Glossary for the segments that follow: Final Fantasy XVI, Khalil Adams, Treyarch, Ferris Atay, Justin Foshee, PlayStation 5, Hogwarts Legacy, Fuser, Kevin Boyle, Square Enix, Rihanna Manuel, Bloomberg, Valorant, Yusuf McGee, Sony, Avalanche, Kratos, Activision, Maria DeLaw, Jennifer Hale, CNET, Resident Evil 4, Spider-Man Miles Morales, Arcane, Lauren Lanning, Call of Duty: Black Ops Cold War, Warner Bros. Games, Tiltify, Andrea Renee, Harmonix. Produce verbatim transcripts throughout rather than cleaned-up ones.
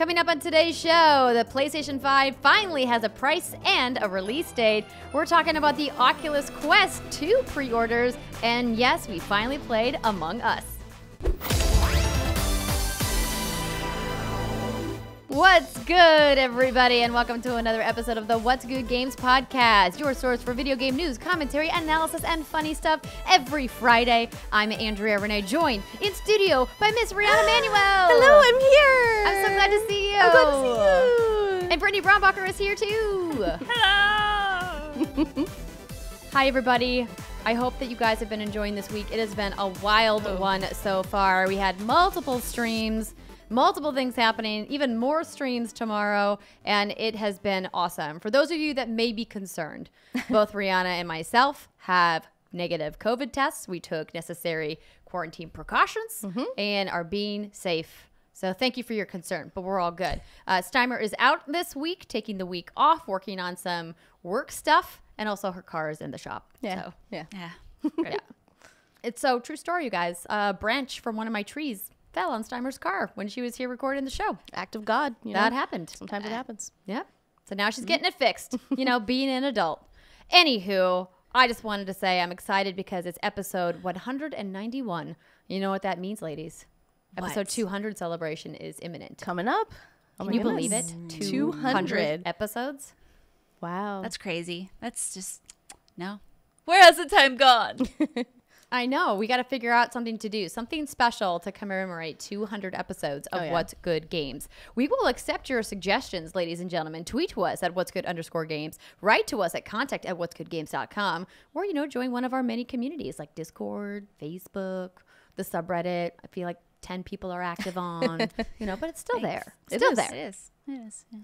Coming up on today's show, the PlayStation five finally has a price and a release date. We're talking about the Oculus Quest two pre-orders, and yes, we finally played Among Us. What's good, everybody, and welcome to another episode of the What's Good Games podcast, your source for video game news, commentary, analysis, and funny stuff every Friday. I'm Andrea Renee, joined in studio by Miss Rihanna Manuel. Hello, I'm here. I'm so glad to see you. I'm glad to see you. And Brittany Brombacher is here, too. Hello. Hi, everybody. I hope that you guys have been enjoying this week. It has been a wild oh. one so far. We had multiple streams. Multiple things happening, even more streams tomorrow, and it has been awesome. For those of you that may be concerned, both Rihanna and myself have negative COVID tests. We took necessary quarantine precautions mm-hmm. and are being safe. So thank you for your concern, but we're all good. Uh, Steimer is out this week, taking the week off, working on some work stuff, and also her car is in the shop. Yeah, so, yeah. Yeah. Right. Yeah. It's so true story, you guys. A branch from one of my trees fell on Steimer's car when she was here recording the show. Act of God. You that know, happened. Sometimes it happens. Yep. So now she's getting it fixed, you know, being an adult. Anywho, I just wanted to say I'm excited because it's episode one hundred ninety-one. You know what that means, ladies? What? Episode two hundred celebration is imminent. Coming up. Oh Can you goodness. believe it? two hundred episodes? Wow. That's crazy. That's just, no. Where has the time gone? I know. We got to figure out something to do, something special to commemorate two hundred episodes of oh, yeah. What's Good Games. We will accept your suggestions, ladies and gentlemen. Tweet to us at What's Good underscore Games. Write to us at contact at what's good games dot com. Or, you know, join one of our many communities like Discord, Facebook, the subreddit. I feel like ten people are active on, you know, but it's still Thanks. there. It's it still is, there. It is. It is. Yeah.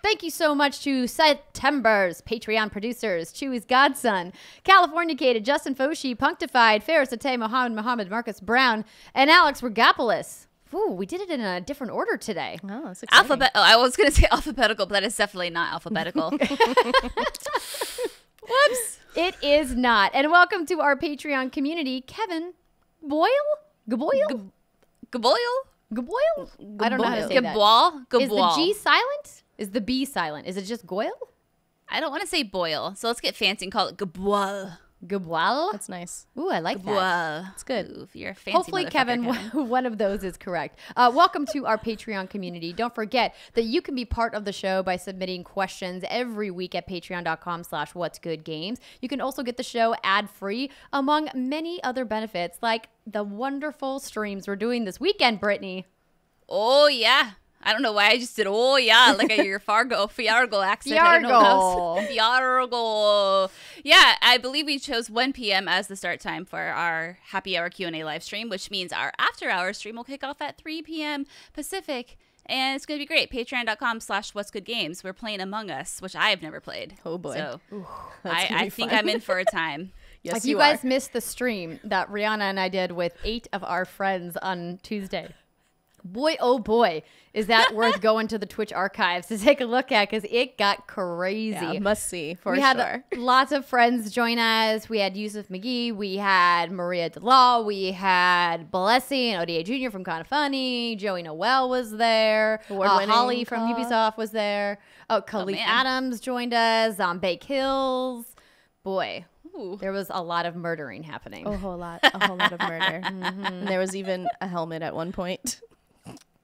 Thank you so much to September's Patreon producers, Chewy's Godson, Californicated, Justin Foshee, Punctified, Ferris Atay, Mohammed Mohammed, Marcus Brown, and Alex Rigopulos. Ooh, we did it in a different order today. Oh, that's exciting. Alphabet. Oh, I was going to say alphabetical, but that is definitely not alphabetical. Whoops. It is not. And welcome to our Patreon community, Kevin Boyle? Gaboyle? Gaboyle? Gaboyle? I don't know how to say that. Gaboyle? Is the G silent? Is the B silent? Is it just Goyle? I don't want to say Boyle, so let's get fancy and call it Gaboyle. Gaboyle? That's nice. Ooh, I like Gaboyle. That. It's good. Ooh, you're a fancy Hopefully, Kevin, Kevin, one of those is correct. Uh, welcome to our Patreon community. Don't forget that you can be part of the show by submitting questions every week at patreon.com slash what's good games. You can also get the show ad-free, among many other benefits, like the wonderful streams we're doing this weekend, Brittany. Oh, yeah. I don't know why I just did, oh, yeah, like a your Fargo, Fiargo accent. Fiargo. I don't know what else. Fiargo. Yeah, I believe we chose one p m as the start time for our happy hour Q and A live stream, which means our after hour stream will kick off at three p m Pacific. And it's going to be great. Patreon.com slash What's Good Games. We're playing Among Us, which I have never played. Oh, boy. So Ooh, I, I think I'm in for a time. Yes, if you, you guys are. missed the stream that Rihanna and I did with eight of our friends on Tuesday. Boy, oh boy, is that worth going to the Twitch archives to take a look at, because it got crazy. Yeah, must see, for we sure. We had lots of friends join us. We had Yusuf McGee. We had Maria DeLaw. We had Blessing O D A Junior from Kind of Funny. Joey Noel was there. Uh, Holly call. from Ubisoft was there. Oh, Khalil oh, Adams joined us. Zombie Kills. Boy. There was a lot of murdering happening. Oh, a whole lot. A whole lot of murder. Mm-hmm. And there was even a helmet at one point.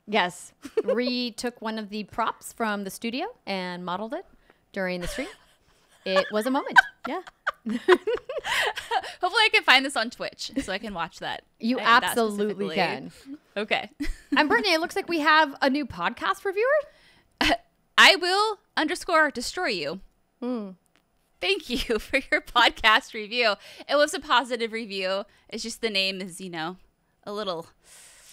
Yes. Ree took one of the props from the studio and modeled it during the stream. It was a moment. Yeah. Hopefully I can find this on Twitch so I can watch that. You I absolutely that can. Okay. And Brittany, it looks like we have a new podcast reviewer. Uh, I will underscore destroy you. Hmm. Thank you for your podcast review. It was a positive review. It's just the name is, you know, a little...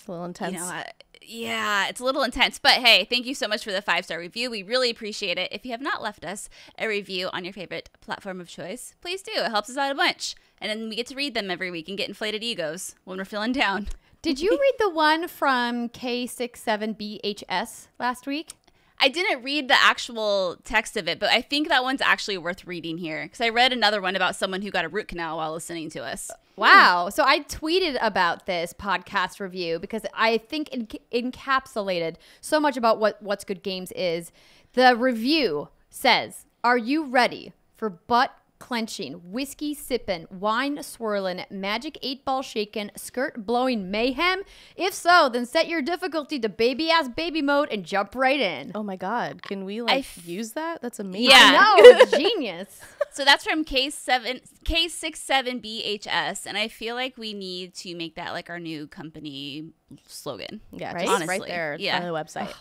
A little intense. You know, I, yeah, it's a little intense. But hey, thank you so much for the five-star review. We really appreciate it. If you have not left us a review on your favorite platform of choice, please do. It helps us out a bunch. And then we get to read them every week and get inflated egos when we're feeling down. Did you read the one from K sixty-seven B H S last week? I didn't read the actual text of it, but I think that one's actually worth reading here because I read another one about someone who got a root canal while listening to us. Wow. So I tweeted about this podcast review because I think it encapsulated so much about what What's Good Games is. The review says, are you ready for butt clenching, whiskey sipping, wine swirling, magic eight ball shaking, skirt blowing mayhem? If so, then set your difficulty to baby ass baby mode and jump right in. Oh my God. Can we like f- use that? That's amazing. Yeah. I know. It's genius. So that's from K sixty-seven B H S, and I feel like we need to make that like our new company slogan. Yeah, right? Honestly. Right there yeah. on the website.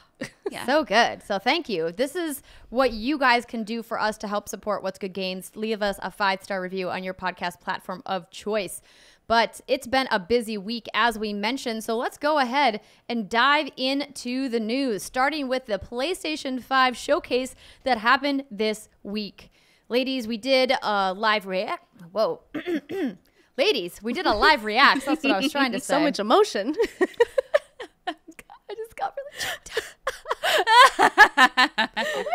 Yeah. So good. So thank you. This is what you guys can do for us to help support What's Good Games. Leave us a five-star review on your podcast platform of choice. But it's been a busy week, as we mentioned, so let's go ahead and dive into the news, starting with the PlayStation five showcase that happened this week. Ladies, we did a live react. Whoa. Ladies, we did a live react. That's what I was trying to say. So much emotion. God, I just got really choked up. Oh my God.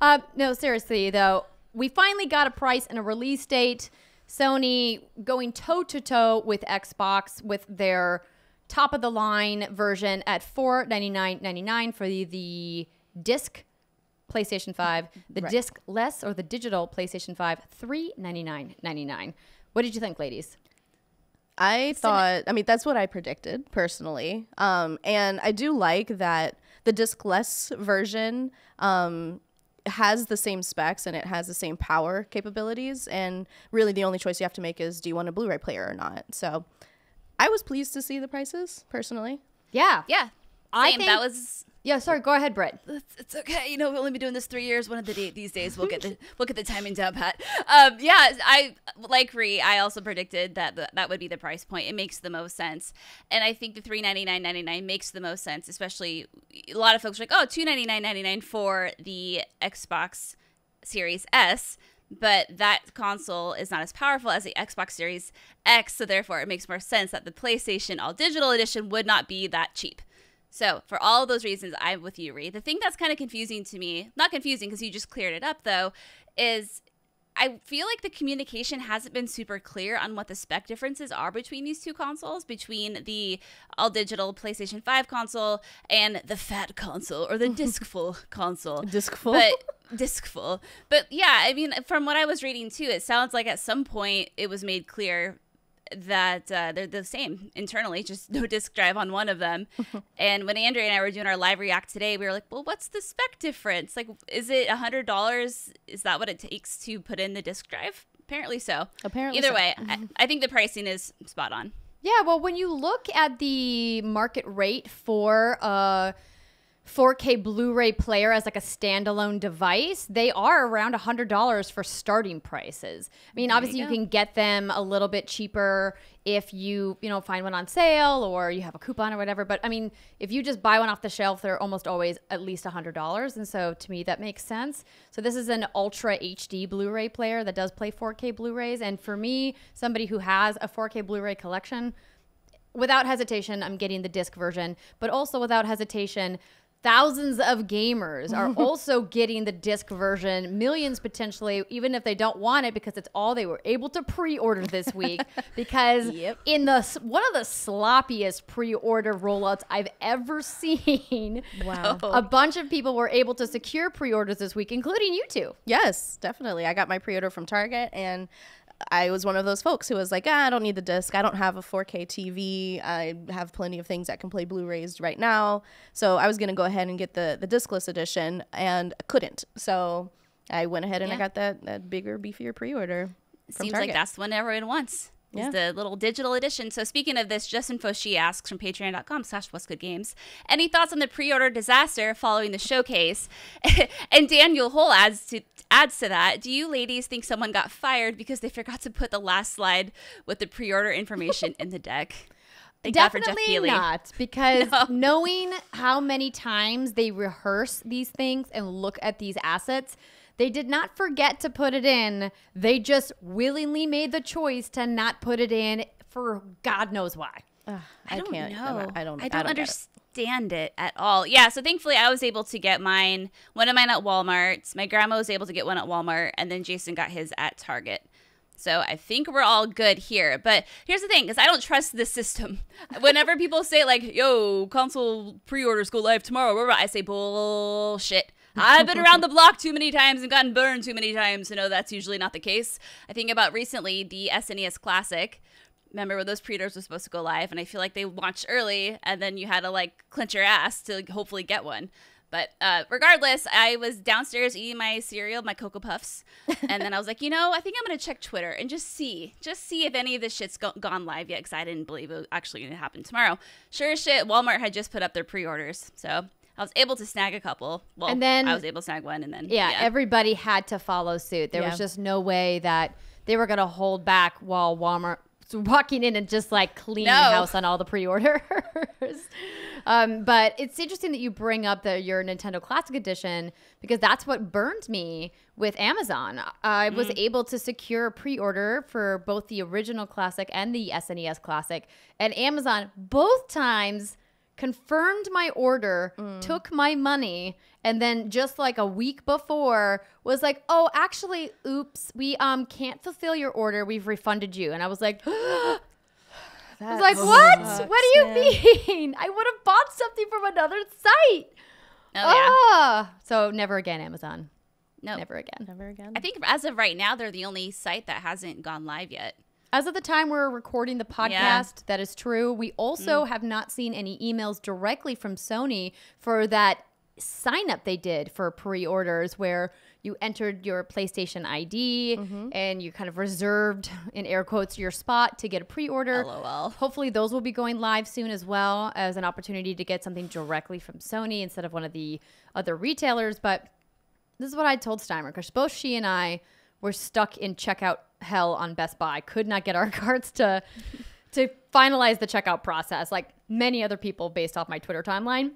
Uh, no, seriously, though. We finally got a price and a release date. Sony going toe-to-toe with Xbox with their top-of-the-line version at four hundred ninety-nine dollars and ninety-nine cents for the, the disc PlayStation five, the right. disc-less or the digital PlayStation five, three hundred ninety-nine dollars and ninety-nine cents. What did you think, ladies? I thought, I mean, that's what I predicted personally. Um, and I do like that the disc-less version um, has the same specs and it has the same power capabilities. And really the only choice you have to make is, do you want a Blu-ray player or not? So I was pleased to see the prices personally. Yeah. Yeah. Same. I think that was... Yeah, sorry. Go ahead, Britt. It's, it's okay. You know, we've only been doing this three years. One of the day, these days, we'll get the we'll get the timing down, Pat. Um, yeah, I like Ree. I also predicted that the, that would be the price point. It makes the most sense, and I think the three hundred ninety-nine dollars and ninety-nine cents makes the most sense. Especially, a lot of folks are like, oh, two hundred ninety-nine dollars and ninety-nine cents for the Xbox Series S. But that console is not as powerful as the Xbox Series X, so therefore, it makes more sense that the PlayStation All Digital Edition would not be that cheap. So for all of those reasons, I'm with you, Ree. The thing that's kind of confusing to me, not confusing because you just cleared it up though, is I feel like the communication hasn't been super clear on what the spec differences are between these two consoles, between the all-digital PlayStation five console and the fat console or the disc-full console. Disc-full? But, disc-full. But yeah, I mean, from what I was reading too, it sounds like at some point it was made clear that uh, they're the same internally, just no disc drive on one of them. And when Andrea and I were doing our live react today, we were like, well, what's the spec difference? Like, is it one hundred dollars? Is that what it takes to put in the disc drive? Apparently so. Apparently Either so. way, mm-hmm. I, I think the pricing is spot on. Yeah, well, when you look at the market rate for uh, four K Blu-ray player as like a standalone device, they are around one hundred dollars for starting prices. I mean, there obviously you, you can get them a little bit cheaper if you, you know, find one on sale or you have a coupon or whatever. But I mean, if you just buy one off the shelf, they're almost always at least one hundred dollars. And so to me, that makes sense. So this is an Ultra H D Blu-ray player that does play four K Blu-rays. And for me, somebody who has a four K Blu-ray collection, without hesitation, I'm getting the disc version, but also without hesitation, thousands of gamers are also getting the disc version, millions potentially, even if they don't want it because it's all they were able to pre-order this week. Because yep. in the one of the sloppiest pre-order rollouts I've ever seen, wow. a bunch of people were able to secure pre-orders this week, including you two. Yes, definitely. I got my pre-order from Target, and I was one of those folks who was like, ah, I don't need the disc. I don't have a four K T V. I have plenty of things that can play Blu-rays right now. So I was going to go ahead and get the, the discless edition, and I couldn't. So I went ahead and yeah. I got that, that bigger, beefier pre-order from Seems Target. Like that's what everyone wants. Yeah. Is the little digital edition. So speaking of this, Justin Foshee asks from patreon.com slash what's good games, any thoughts on the pre-order disaster following the showcase? And Daniel Hole adds to adds to that, do you ladies think someone got fired because they forgot to put the last slide with the pre-order information in the deck? Thank Definitely not, because no. knowing how many times they rehearse these things and look at these assets, they did not forget to put it in. They just willingly made the choice to not put it in for God knows why. Ugh, I, I don't can't, know. Not, I don't. I don't, I don't understand it. it at all. Yeah. So thankfully, I was able to get mine. One of mine at Walmart. My grandma was able to get one at Walmart, and then Jason got his at Target. So I think we're all good here. But here's the thing, because I don't trust this system. Whenever people say like, yo, console pre-orders go live tomorrow, blah, blah, I say bullshit. I've been around the block too many times and gotten burned too many times to know that's usually not the case. I think about recently the S N E S Classic. Remember when those pre-orders were supposed to go live, and I feel like they launched early and then you had to like clench your ass to hopefully get one. But uh, regardless, I was downstairs eating my cereal, my Cocoa Puffs, and then I was like, you know, I think I'm going to check Twitter and just see. Just see if any of this shit's go gone live yet, because I didn't believe it was actually going to happen tomorrow. Sure as shit, Walmart had just put up their pre-orders, so I was able to snag a couple. Well, and then, I was able to snag one, and then yeah, yeah. everybody had to follow suit. There yeah. was just no way that they were going to hold back while Walmart walking in and just like clean no. house on all the pre-orders. Um, but it's interesting that you bring up the, your Nintendo Classic Edition, because that's what burned me with Amazon. I mm. was able to secure a pre-order for both the original Classic and the S N E S Classic. And Amazon both times confirmed my order, mm. took my money, and then just like a week before was like, oh, actually, oops, we um can't fulfill your order. We've refunded you. And I was like... I was like, what? Sucks, what do you man. mean? I would have bought something from another site. Oh, oh. Yeah. So never again, Amazon. No. Nope. Never again. Never again. I think as of right now, they're the only site that hasn't gone live yet. As of the time we're recording the podcast, yeah. that is true. We also mm. have not seen any emails directly from Sony for that sign up they did for pre-orders where you entered your PlayStation I D mm-hmm. and you kind of reserved, in air quotes, your spot to get a pre-order. L O L. Hopefully those will be going live soon, as well as an opportunity to get something directly from Sony instead of one of the other retailers. But this is what I told Steimer, because both she and I were stuck in checkout hell on Best Buy. Could not get our carts to, to finalize the checkout process, like many other people based off my Twitter timeline.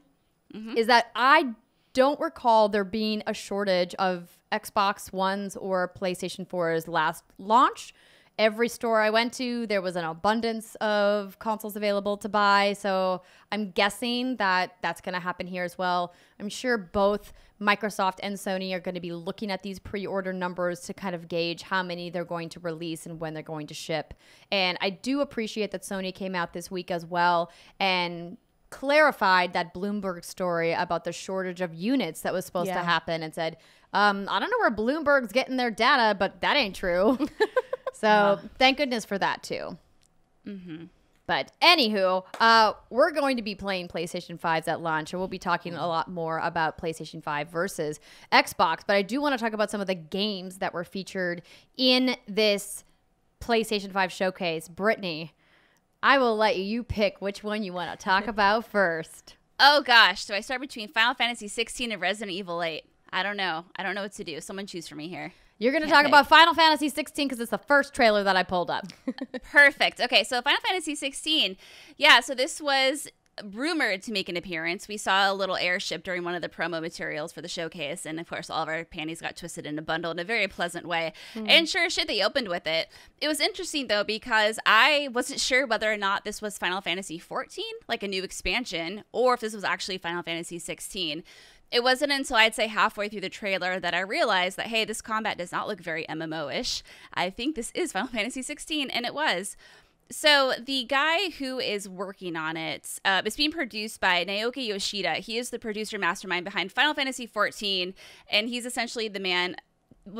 Mm-hmm. Is that I don't recall there being a shortage of Xbox Ones or PlayStation fours last launch. Every store I went to, there was an abundance of consoles available to buy. So I'm guessing that that's going to happen here as well. I'm sure both Microsoft and Sony are going to be looking at these pre-order numbers to kind of gauge how many they're going to release and when they're going to ship. And I do appreciate that Sony came out this week as well and clarified that Bloomberg story about the shortage of units that was supposed yeah. to happen, and said, um, I don't know where Bloomberg's getting their data, but that ain't true. So yeah. thank goodness for that too. Mm-hmm. But anywho, uh, we're going to be playing PlayStation fives at launch, and we'll be talking mm-hmm. a lot more about PlayStation five versus Xbox. But I do want to talk about some of the games that were featured in this PlayStation five showcase. Brittany, I will let you pick which one you want to talk about first. Oh, gosh. So I start between Final Fantasy sixteen and Resident Evil eight. I don't know. I don't know what to do. Someone choose for me here. You're going to talk pick. about Final Fantasy sixteen because it's the first trailer that I pulled up. Perfect. Okay, so Final Fantasy sixteen. Yeah, so this was rumored to make an appearance. We saw a little airship during one of the promo materials for the showcase, and of course all of our panties got twisted in a bundle in a very pleasant way. Mm. And sure as shit, they opened with it. It was interesting though, because I wasn't sure whether or not this was Final Fantasy fourteen, like a new expansion, or if this was actually Final Fantasy sixteen. It wasn't until I'd say halfway through the trailer that I realized that, hey, this combat does not look very M M O-ish. I think this is Final Fantasy sixteen, and it was. So the guy who is working on it, uh, it's being produced by Naoki Yoshida. He is the producer mastermind behind Final Fantasy fourteen, and he's essentially the man,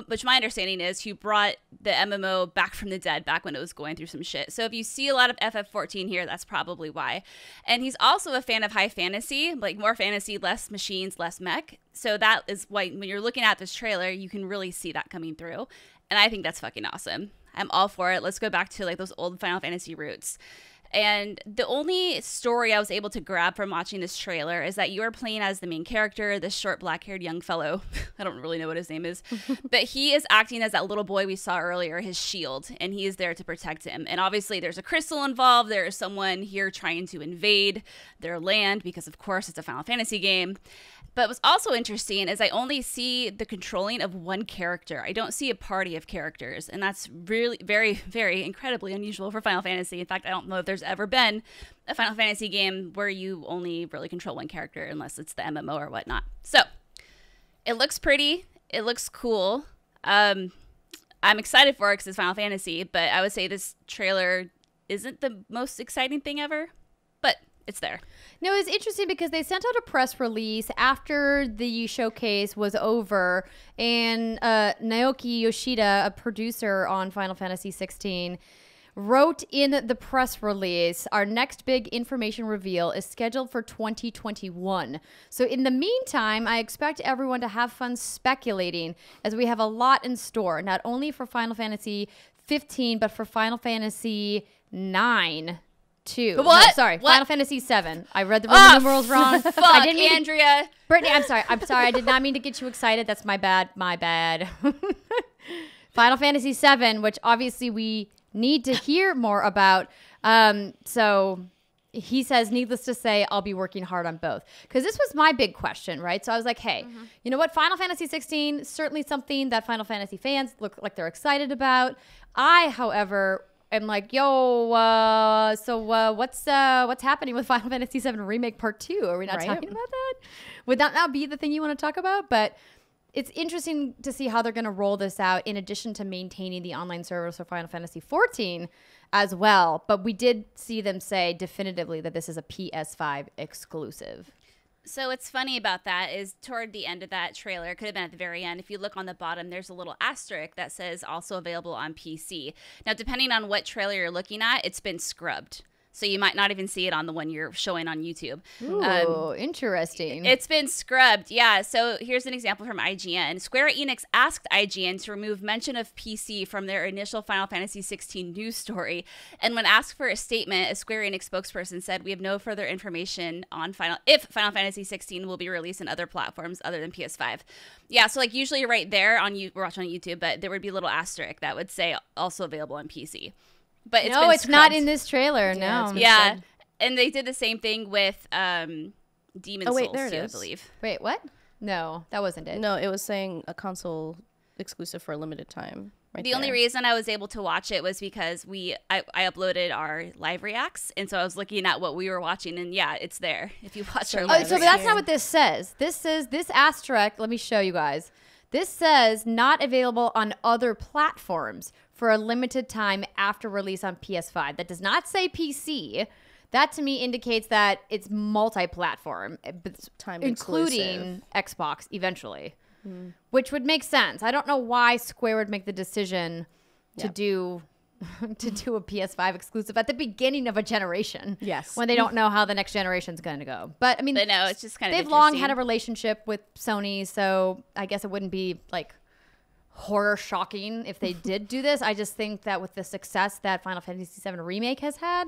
which my understanding is, who brought the M M O back from the dead back when it was going through some shit. So if you see a lot of F F fourteen here, that's probably why. And he's also a fan of high fantasy, like more fantasy, less machines, less mech. So that is why when you're looking at this trailer, you can really see that coming through. And I think that's fucking awesome. I'm all for it. Let's go back to like those old Final Fantasy roots. And the only story I was able to grab from watching this trailer is that you are playing as the main character, this short black-haired young fellow. I don't really know what his name is. But he is acting as that little boy we saw earlier, his shield, and he is there to protect him. And obviously there's a crystal involved. There is someone here trying to invade their land because, of course, it's a Final Fantasy game. But what's also interesting is I only see the controlling of one character. I don't see a party of characters. And that's really very, very incredibly unusual for Final Fantasy. In fact, I don't know if there's ever been a Final Fantasy game where you only really control one character, unless it's the M M O or whatnot. So it looks pretty. It looks cool. Um, I'm excited for it because it's Final Fantasy, but I would say this trailer isn't the most exciting thing ever, but it's there. No, it's interesting because they sent out a press release after the showcase was over, and uh, Naoki Yoshida, a producer on Final Fantasy sixteen, wrote in the press release, our next big information reveal is scheduled for twenty twenty-one. So in the meantime, I expect everyone to have fun speculating as we have a lot in store, not only for Final Fantasy fifteen, but for Final Fantasy nine. Two. What? No, sorry, what? Final Fantasy seven. I read the Roman oh, numerals wrong. Fuck, I didn't mean Andrea. To... Brittany, I'm sorry. I'm sorry. I did not mean to get you excited. That's my bad. My bad. Final Fantasy seven, which obviously we need to hear more about. Um, so he says, needless to say, I'll be working hard on both. Because this was my big question, right? So I was like, hey, mm-hmm. you know what? Final Fantasy sixteen, certainly something that Final Fantasy fans look like they're excited about. I, however... I'm like, yo, uh, so uh, what's uh, what's happening with Final Fantasy seven Remake Part two? Are we not right. talking about that? Would that not be the thing you want to talk about? But it's interesting to see how they're going to roll this out in addition to maintaining the online service for Final Fantasy fourteen as well. But we did see them say definitively that this is a P S five exclusive. So what's funny about that is toward the end of that trailer, could have been at the very end, if you look on the bottom, there's a little asterisk that says also available on P C. Now, depending on what trailer you're looking at, it's been scrubbed. So you might not even see it on the one you're showing on YouTube. Ooh, um, interesting. It's been scrubbed, yeah. So here's an example from I G N. Square Enix asked I G N to remove mention of P C from their initial Final Fantasy sixteen news story. And when asked for a statement, a Square Enix spokesperson said, we have no further information on Final if Final Fantasy sixteen will be released in other platforms other than P S five. Yeah, so like usually right there on you, we're watching on YouTube, but there would be a little asterisk that would say also available on P C. But it's no, it's not in this trailer. No. Yeah. yeah. And they did the same thing with um, Demon oh, wait, Souls, there it too, is. I believe. Wait, what? No, that wasn't it. No, it was saying a console exclusive for a limited time. Right the there. Only reason I was able to watch it was because we I, I uploaded our live reacts. And so I was looking at what we were watching. And yeah, it's there if you watch so our live reacts. Oh, so that's not what this says. This says, this asterisk, let me show you guys. This says not available on other platforms for a limited time after release on P S five. That does not say P C. That to me indicates that it's multi-platform, time including exclusive. Xbox eventually, mm. which would make sense. I don't know why Square would make the decision to yeah. do to do a P S five exclusive at the beginning of a generation. Yes, when they don't know how the next generation's going to go. But I mean, but no, it's just kind of they've long had a relationship with Sony, so I guess it wouldn't be like horror shocking if they did do this. I just think that with the success that Final Fantasy seven Remake has had,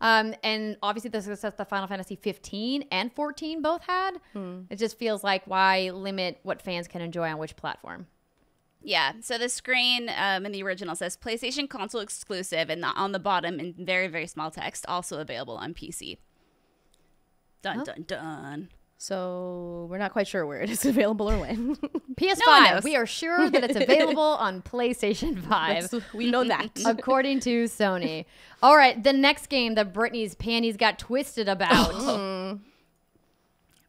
um, and obviously the success that Final Fantasy fifteen and fourteen both had, hmm. it just feels like why limit what fans can enjoy on which platform? Yeah, so the screen um, in the original says PlayStation console exclusive, and the, on the bottom in very, very small text, also available on P C. Dun, huh? dun, dun. So we're not quite sure where it is available or when. P S five, we are sure that it's available on PlayStation five. That's, we know that. According to Sony. All right, the next game that Brittany's panties got twisted about. Oh. Mm.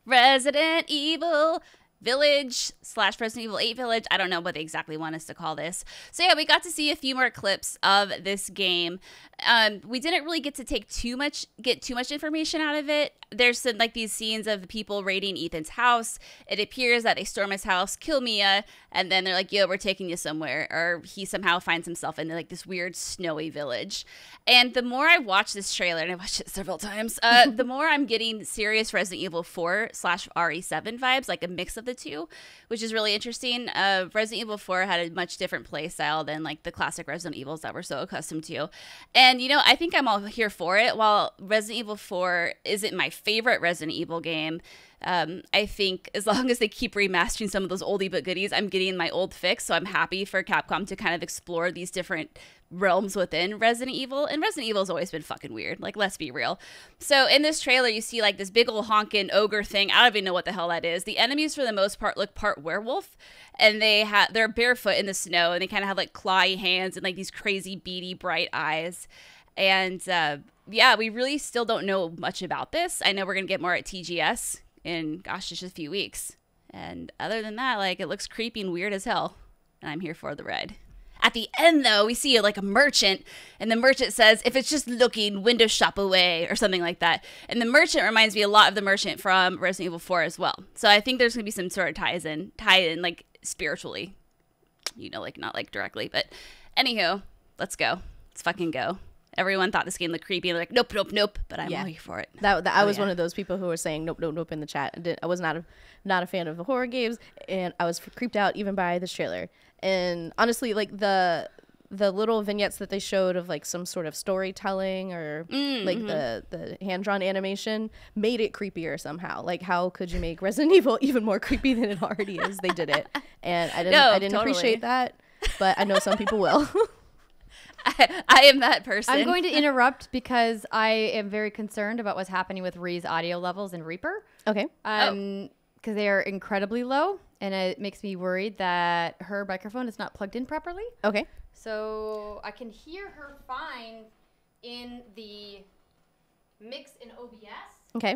Resident Evil Village slash Resident Evil eight Village. I don't know what they exactly want us to call this. So yeah, we got to see a few more clips of this game. Um, we didn't really get to take too much, get too much information out of it. There's some, like these scenes of people raiding Ethan's house. It appears that they storm his house, kill Mia, and then they're like, yo, we're taking you somewhere. Or he somehow finds himself in like this weird snowy village. And the more I watch this trailer, and I watched it several times, uh, the more I'm getting serious Resident Evil four slash R E seven vibes, like a mix of the two, which is really interesting. Uh, Resident Evil four had a much different play style than like the classic Resident Evils that we're so accustomed to. And, you know, I think I'm all here for it. While Resident Evil four isn't my favorite Resident Evil game, um, I think as long as they keep remastering some of those oldie but goodies, I'm getting my old fix. So I'm happy for Capcom to kind of explore these different realms within Resident Evil. And Resident Evil has always been fucking weird. Like, let's be real. So in this trailer, you see like this big old honkin' ogre thing. I don't even know what the hell that is. The enemies, for the most part, look part werewolf, and they have they're barefoot in the snow, and they kind of have like clawy hands and like these crazy beady bright eyes. And uh, yeah, we really still don't know much about this. I know we're gonna get more at T G S in gosh, it's just a few weeks. And other than that, like it looks creepy and weird as hell, and I'm here for the ride. At the end, though, we see like a merchant, and the merchant says, if it's just looking, window shop away, or something like that. And the merchant reminds me a lot of the merchant from Resident Evil four as well. So I think there's going to be some sort of ties in, tie in like spiritually, you know, like not like directly, but anywho, let's go. Let's fucking go. Everyone thought this game looked creepy. They're like, nope, nope, nope. But I'm yeah. all here for it. That, that I oh, was yeah. one of those people who were saying nope, nope, nope in the chat. I, did, I was not a, not a fan of the horror games, and I was creeped out even by this trailer. And honestly, like the the little vignettes that they showed of like some sort of storytelling or mm, like mm-hmm. the the hand drawn animation made it creepier somehow. Like, how could you make Resident Evil even more creepy than it already is? They did it, and I didn't no, I didn't totally. appreciate that. But I know some people will. I, I am that person. I'm going to interrupt because I am very concerned about what's happening with Ree's audio levels in Reaper. Okay. Um, because oh. they are incredibly low, and it makes me worried that her microphone is not plugged in properly. Okay. So I can hear her fine in the mix in O B S. Okay.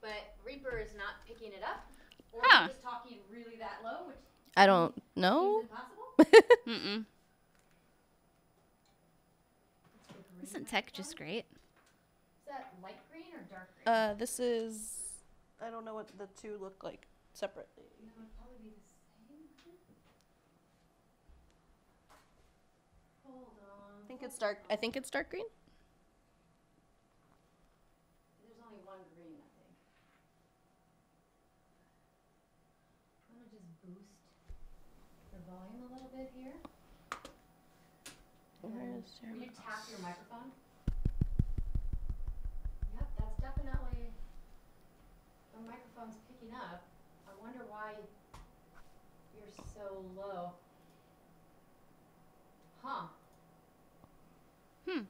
But Reaper is not picking it up, or huh. she's talking really that low. Which I don't know. Is impossible. Mm-mm. Isn't tech just great? Is that light green or dark green? Uh, this is... I don't know what the two look like separately. No, it would probably be the same. Hold on. I think it's dark. I think it's dark green. There's only one green, I think. I'm going to just boost the volume a little bit here. Will you tap your microphone? Yep, that's definitely the microphone's picking up. I wonder why you're so low. Huh. Hmm.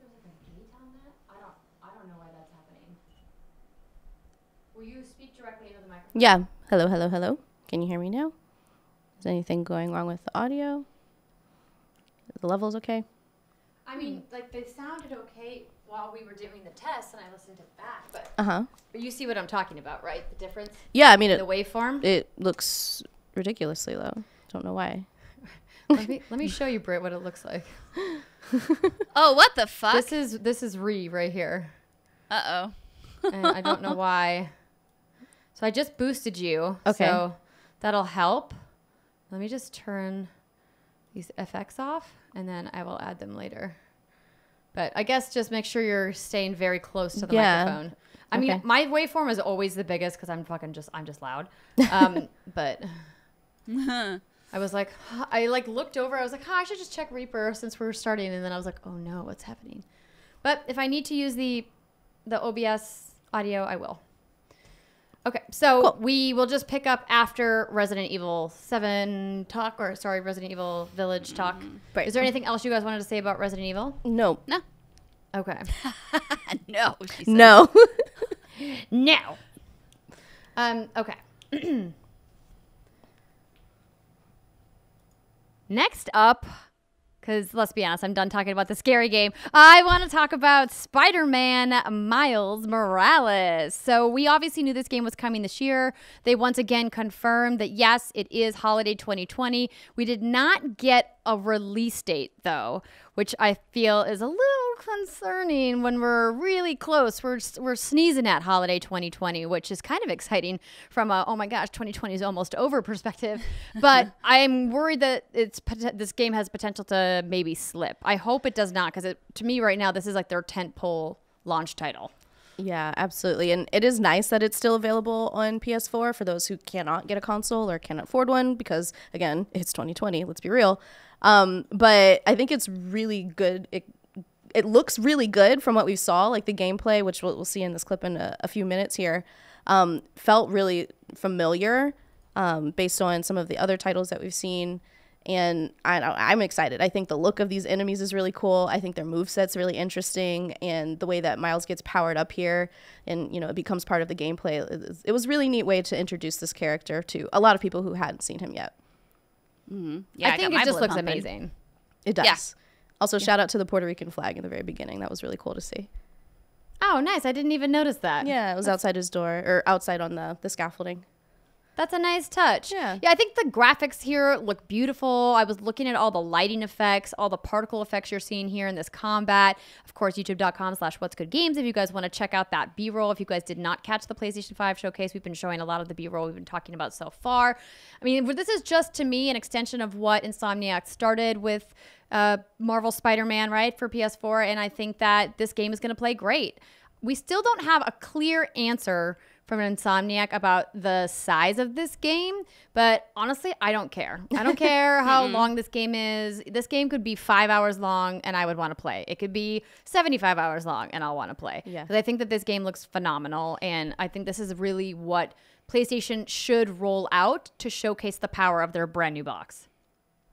There's like a gate on that? I don't I don't know why that's happening. Will you speak directly into the microphone? Yeah. Hello, hello, hello. Can you hear me now? Is anything going wrong with the audio? The level's okay? I mean, like, they sounded okay while we were doing the test, and I listened to it back, but uh-huh. you see what I'm talking about, right? The difference? Yeah, I mean, it, the waveform? It looks ridiculously low. Don't know why. let, me, let me show you, Britt, what it looks like. Oh, what the fuck? This is, this is Ree right here. Uh-oh. And I don't know why. So I just boosted you. Okay. So that'll help. Let me just turn... these F X off, and then I will add them later. But I guess just make sure you're staying very close to the yeah. microphone. I okay. mean, my waveform is always the biggest because I'm fucking just I'm just loud. Um, but I was like, I like looked over. I was like, huh, I should just check Reaper since we're starting. And then I was like, oh no, what's happening? But if I need to use the the O B S audio, I will. Okay, so cool. we will just pick up after Resident Evil seven talk, or sorry, Resident Evil Village talk. Mm, right. Is there anything else you guys wanted to say about Resident Evil? No. No. Okay. No. She said. No. No. Um, okay. Next up, because let's be honest, I'm done talking about the scary game. I want to talk about Spider-Man Miles Morales. So we obviously knew this game was coming this year. They once again confirmed that, yes, it is holiday twenty twenty. We did not get a release date, though, which I feel is a little concerning when we're really close. We're, we're sneezing at holiday twenty twenty, which is kind of exciting from a, oh my gosh, twenty twenty is almost over perspective. But I'm worried that it's this game has potential to maybe slip. I hope it does not, because it, to me right now, this is like their tentpole launch title. Yeah, absolutely. And it is nice that it's still available on P S four for those who cannot get a console or can't afford one because, again, it's twenty twenty. Let's be real. Um, but I think it's really good. It, it looks really good from what we saw, like the gameplay, which we'll, we'll see in this clip in a, a few minutes here, um, felt really familiar um, based on some of the other titles that we've seen. And I, I'm excited. I think the look of these enemies is really cool. I think their moveset's really interesting. And the way that Miles gets powered up here and, you know, it becomes part of the gameplay. It, it was a really neat way to introduce this character to a lot of people who hadn't seen him yet. Mm-hmm. Yeah, I think I it just looks pumping. amazing. It does. Yeah. Also, yeah. shout out to the Puerto Rican flag in the very beginning. That was really cool to see. Oh, nice. I didn't even notice that. Yeah, it was That's... outside his door or outside on the, the scaffolding. That's a nice touch. Yeah. Yeah, I think the graphics here look beautiful. I was looking at all the lighting effects, all the particle effects you're seeing here in this combat. Of course, youtube dot com slash what's good games if you guys want to check out that B-roll. If you guys did not catch the PlayStation five showcase, we've been showing a lot of the B-roll we've been talking about so far. I mean, this is just, to me, an extension of what Insomniac started with uh, Marvel Spider-Man, right, for P S four, and I think that this game is going to play great. We still don't have a clear answer from Insomniac about the size of this game, but honestly, I don't care. I don't care how mm-hmm. long this game is. This game could be five hours long and I would want to play. It could be seventy-five hours long and I'll want to play. Yeah. Because I think that this game looks phenomenal, and I think this is really what PlayStation should roll out to showcase the power of their brand new box.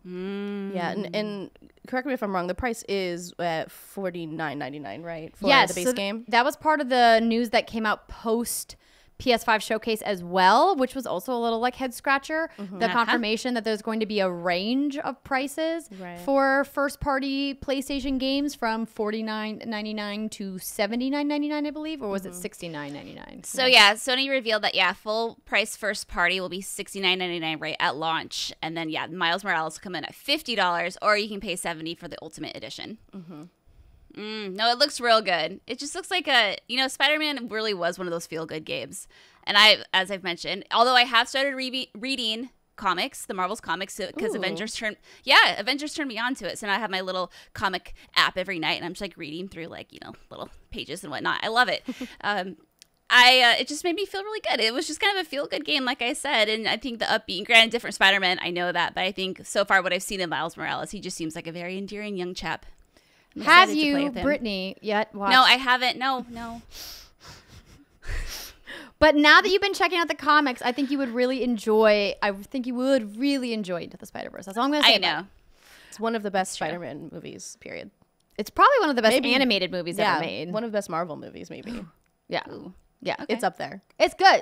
Mm. Yeah, and, and correct me if I'm wrong, the price is at forty-nine ninety-nine, right? For yes, the base so th game? That was part of the news that came out post P S five showcase as well, which was also a little like head scratcher. Mm-hmm. The confirmation that there's going to be a range of prices right. for first party PlayStation games from forty-nine ninety-nine to seventy-nine ninety-nine, I believe, or was mm-hmm. it sixty-nine ninety-nine? So yeah. yeah, Sony revealed that yeah, full price first party will be sixty-nine ninety-nine right at launch, and then yeah, Miles Morales will come in at fifty dollars, or you can pay seventy dollars for the Ultimate Edition. Mm-hmm. Mm, no, it looks real good. It just looks like a, you know, Spider-Man really was one of those feel-good games. And I, as I've mentioned, although I have started re reading comics, the Marvel's comics, because Avengers turned, yeah, Avengers turned me on to it. So now I have my little comic app every night, and I'm just like reading through like, you know, little pages and whatnot. I love it. um, I, uh, it just made me feel really good. It was just kind of a feel-good game, like I said, and I think the upbeat, granted, different Spider-Man, I know that, but I think so far what I've seen in Miles Morales, he just seems like a very endearing young chap. I'm Have you, Brittany, yet watched? No, I haven't. No, no. But now that you've been checking out the comics, I think you would really enjoy, I think you would really enjoy Into the Spider-Verse. That's all I'm going to say. I know. It. It's one of the best Spider-Man movies, period. It's probably one of the best maybe, animated movies yeah, ever made. One of the best Marvel movies, maybe. yeah. Ooh. Yeah. Okay. It's up there. It's good.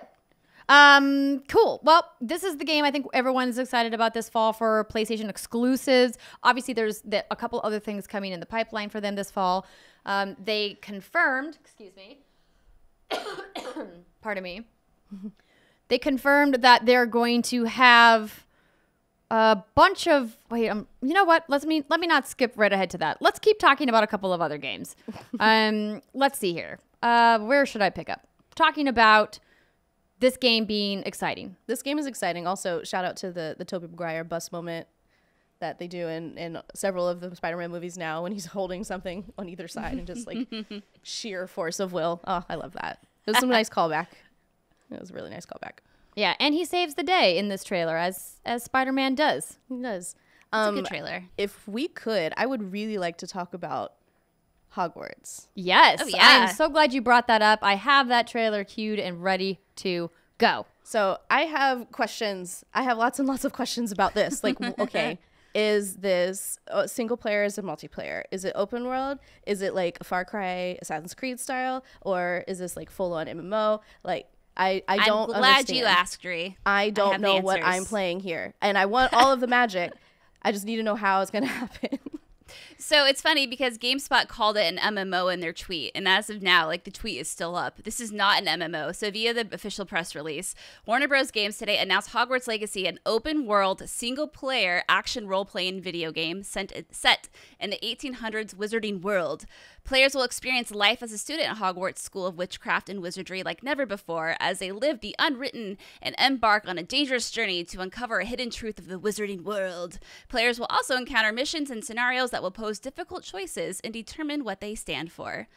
Um, cool. Well, this is the game I think everyone's excited about this fall for PlayStation exclusives. Obviously, there's the, a couple other things coming in the pipeline for them this fall. Um, they confirmed, excuse me, pardon me, they confirmed that they're going to have a bunch of, wait, um, you know what? Let's me, let me not skip right ahead to that. Let's keep talking about a couple of other games. um, let's see here. Uh, where should I pick up? Talking about this game being exciting. This game is exciting. Also, shout out to the, the Tobey Maguire bus moment that they do in, in several of the Spider-Man movies now, when he's holding something on either side and just like sheer force of will. Oh, I love that. It was some nice callback. It was a really nice callback. Yeah, and he saves the day in this trailer, as, as Spider-Man does. He does. Um, it's a good trailer. If we could, I would really like to talk about Hogwarts. Yes. Oh, yeah. I'm so glad you brought that up. I have that trailer queued and ready to go. So I have questions. I have lots and lots of questions about this. Like, okay, is this single player? Is it multiplayer? Is it open world? Is it like Far Cry, Assassin's Creed style? Or is this like full on M M O? Like, I, I don't understand. I'm glad you asked, Ree. I don't know what I'm playing here. And I want all of the magic. I just need to know how it's going to happen. So it's funny because GameSpot called it an M M O in their tweet. And as of now, like the tweet is still up. This is not an M M O. So via the official press release, Warner Bros. Games today announced Hogwarts Legacy, an open world, single player action role playing video game sent, set in the eighteen hundreds wizarding world. Players will experience life as a student at Hogwarts School of Witchcraft and Wizardry like never before, as they live the unwritten and embark on a dangerous journey to uncover a hidden truth of the wizarding world. Players will also encounter missions and scenarios that will pose difficult choices and determine what they stand for.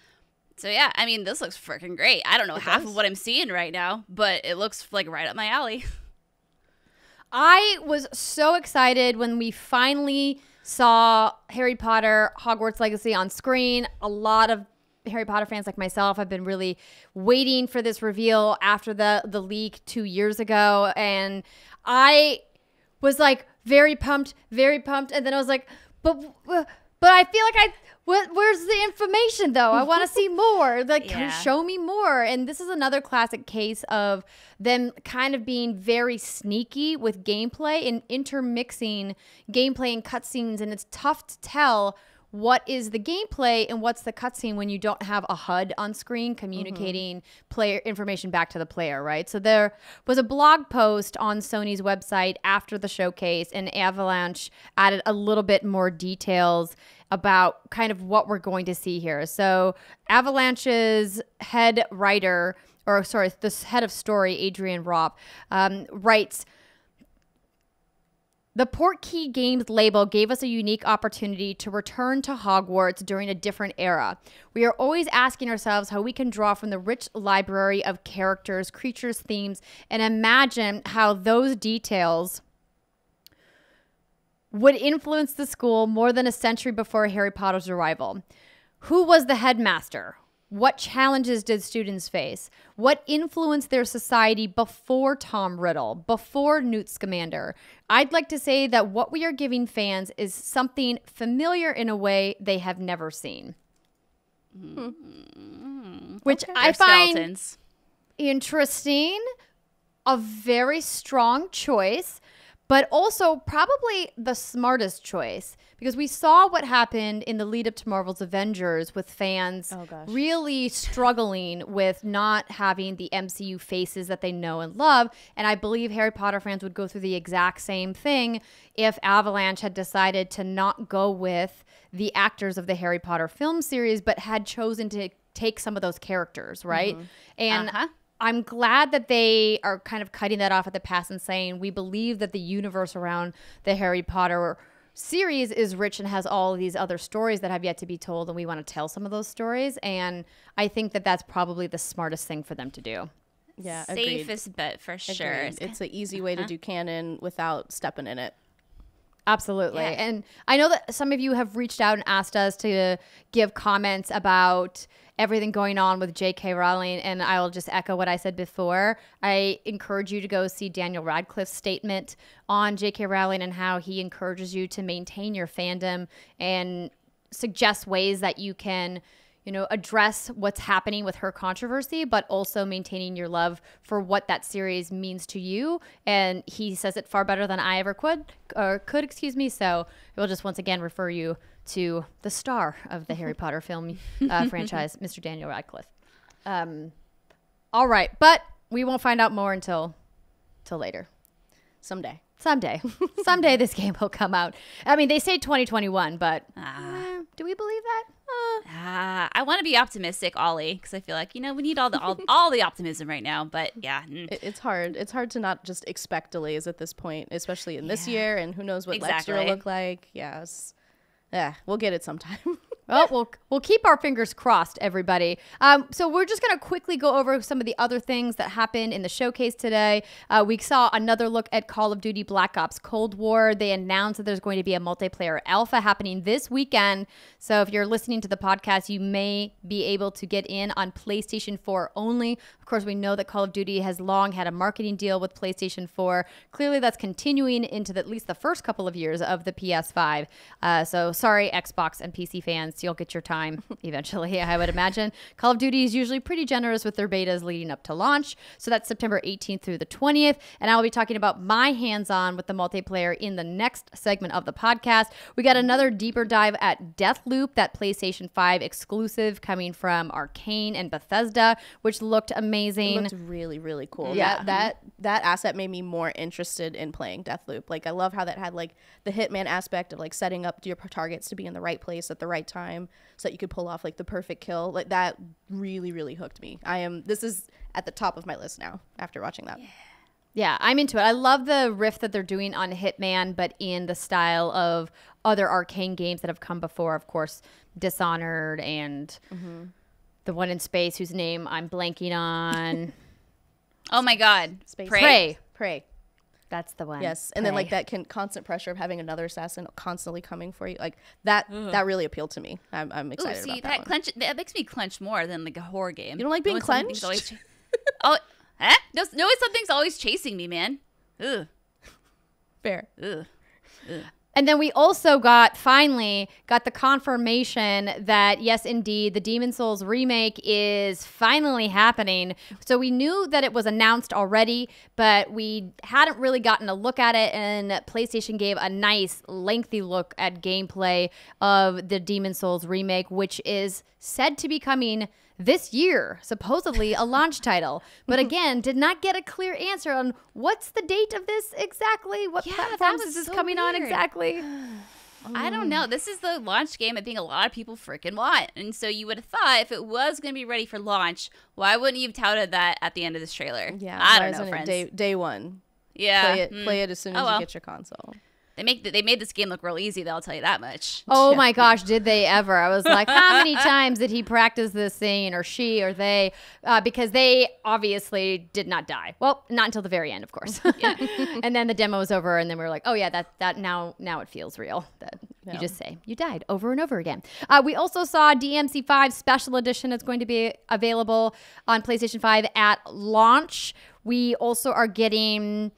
So yeah, I mean, this looks freaking great. I don't know it half does. of what I'm seeing right now, but it looks like right up my alley. I was so excited when we finally saw Harry Potter, Hogwarts Legacy on screen. A lot of Harry Potter fans like myself have been really waiting for this reveal after the, the leak two years ago. And I was like very pumped, very pumped. And then I was like, but, but I feel like I, wh where's the information though? I want to see more. Like, yeah. Show me more. And this is another classic case of them kind of being very sneaky with gameplay and intermixing gameplay and cutscenes. And it's tough to tell what is the gameplay and what's the cutscene when you don't have a H U D on screen communicating mm-hmm. player information back to the player, right? So there was a blog post on Sony's website after the showcase, and Avalanche added a little bit more details about kind of what we're going to see here. So Avalanche's head writer, or sorry, the head of story, Adrian Ropp, um, writes, the Portkey Games label gave us a unique opportunity to return to Hogwarts during a different era. We are always asking ourselves how we can draw from the rich library of characters, creatures, themes, and imagine how those details would influence the school more than a century before Harry Potter's arrival. Who was the headmaster? What challenges did students face? What influenced their society before Tom Riddle, before Newt Scamander? I'd like to say that what we are giving fans is something familiar in a way they have never seen. Mm-hmm. Which okay. I They're find skeletons. Interesting, a very strong choice, but also probably the smartest choice, because we saw what happened in the lead up to Marvel's Avengers with fans oh, gosh. really struggling with not having the M C U faces that they know and love. And I believe Harry Potter fans would go through the exact same thing if Avalanche had decided to not go with the actors of the Harry Potter film series, but had chosen to take some of those characters, right? Mm-hmm. And uh-huh. I'm glad that they are kind of cutting that off at the pass and saying, we believe that the universe around the Harry Potter series is rich and has all of these other stories that have yet to be told, and we want to tell some of those stories. And I think that that's probably the smartest thing for them to do. Yeah, safest agreed. bet for agreed. sure. It's an easy way uh-huh. to do canon without stepping in it. Absolutely. Yeah. And I know that some of you have reached out and asked us to give comments about everything going on with J K Rowling, and I'll just echo what I said before. I encourage you to go see Daniel Radcliffe's statement on J K Rowling and how he encourages you to maintain your fandom and suggest ways that you can, you know, address what's happening with her controversy, but also maintaining your love for what that series means to you. And he says it far better than I ever could, or could, excuse me. So I will just once again refer you to the star of the Harry Potter film uh, franchise, Mister Daniel Radcliffe. Um, all right, but we won't find out more until, till later. Someday. Someday. Someday this game will come out. I mean, they say twenty twenty-one, but ah. eh, do we believe that? Uh, ah, I want to be optimistic, Ollie, because I feel like, you know, we need all the all, all the optimism right now. But yeah, it, it's hard. It's hard to not just expect delays at this point, especially in this yeah. year. And who knows what exactly. next year will look like. Yes. Yeah, we'll get it sometime. Well, we'll we'll keep our fingers crossed, everybody. Um, so we're just going to quickly go over some of the other things that happened in the showcase today. Uh, we saw another look at Call of Duty: Black Ops Cold War. They announced that there's going to be a multiplayer alpha happening this weekend. So if you're listening to the podcast, you may be able to get in on PlayStation four only. Of course, we know that Call of Duty has long had a marketing deal with PlayStation four. Clearly, that's continuing into the, at least the first couple of years of the P S five. Uh, so sorry, Xbox and P C fans. You'll get your time eventually, I would imagine. Call of Duty is usually pretty generous with their betas leading up to launch. So that's September eighteenth through the twentieth. And I'll be talking about my hands-on with the multiplayer in the next segment of the podcast. We got another deeper dive at Deathloop, that PlayStation five exclusive coming from Arcane and Bethesda, which looked amazing. It looked really, really cool. Yeah, yeah. That, that asset made me more interested in playing Deathloop. Like, I love how that had, like, the Hitman aspect of, like, setting up your targets to be in the right place at the right time, so that you could pull off like the perfect kill. Like, that really really hooked me. I am this is at the top of my list now after watching that. Yeah, yeah, I'm into it. I love the riff that they're doing on Hitman, but in the style of other Arcane games that have come before, of course, Dishonored and mm-hmm. the one in space whose name I'm blanking on. Oh my god, space. Prey. Prey. Prey. That's the one. Yes, and Pray. Then like that can, constant pressure of having another assassin constantly coming for you, like that. Ugh. That really appealed to me. I'm, I'm excited Ooh, see, about that. That, one. Clench, that makes me clench more than like a horror game. You don't like being no clenched? Always oh, huh? No, no, something's always chasing me, man. Ugh. Fair. Ugh. Ugh. And then we also got, finally, got the confirmation that, yes, indeed, the Demon Souls remake is finally happening. So we knew that it was announced already, but we hadn't really gotten a look at it, and PlayStation gave a nice, lengthy look at gameplay of the Demon Souls remake, which is said to be coming this year, supposedly a launch title, but again, did not get a clear answer on what's the date of this exactly, what yeah, platforms is this so coming weird. on exactly. Oh. I don't know. This is the launch game I think a lot of people freaking want. And so you would have thought if it was going to be ready for launch, why wouldn't you have touted that at the end of this trailer? Yeah, I don't know, friends. Day, day one. Yeah. Play it, mm. play it as soon as oh, well. you get your console. They make the, they made this game look real easy, though, I'll tell you that much. Oh, yeah. my gosh, did they ever. I was like, how many times did he practice this thing, or she, or they? Uh, because they obviously did not die. Well, not until the very end, of course. Yeah. And then the demo was over, and then we were like, oh, yeah, that, that now now it feels real. That, yeah. You just say, you died over and over again. Uh, we also saw D M C five Special Edition that's going to be available on PlayStation five at launch. We also are getting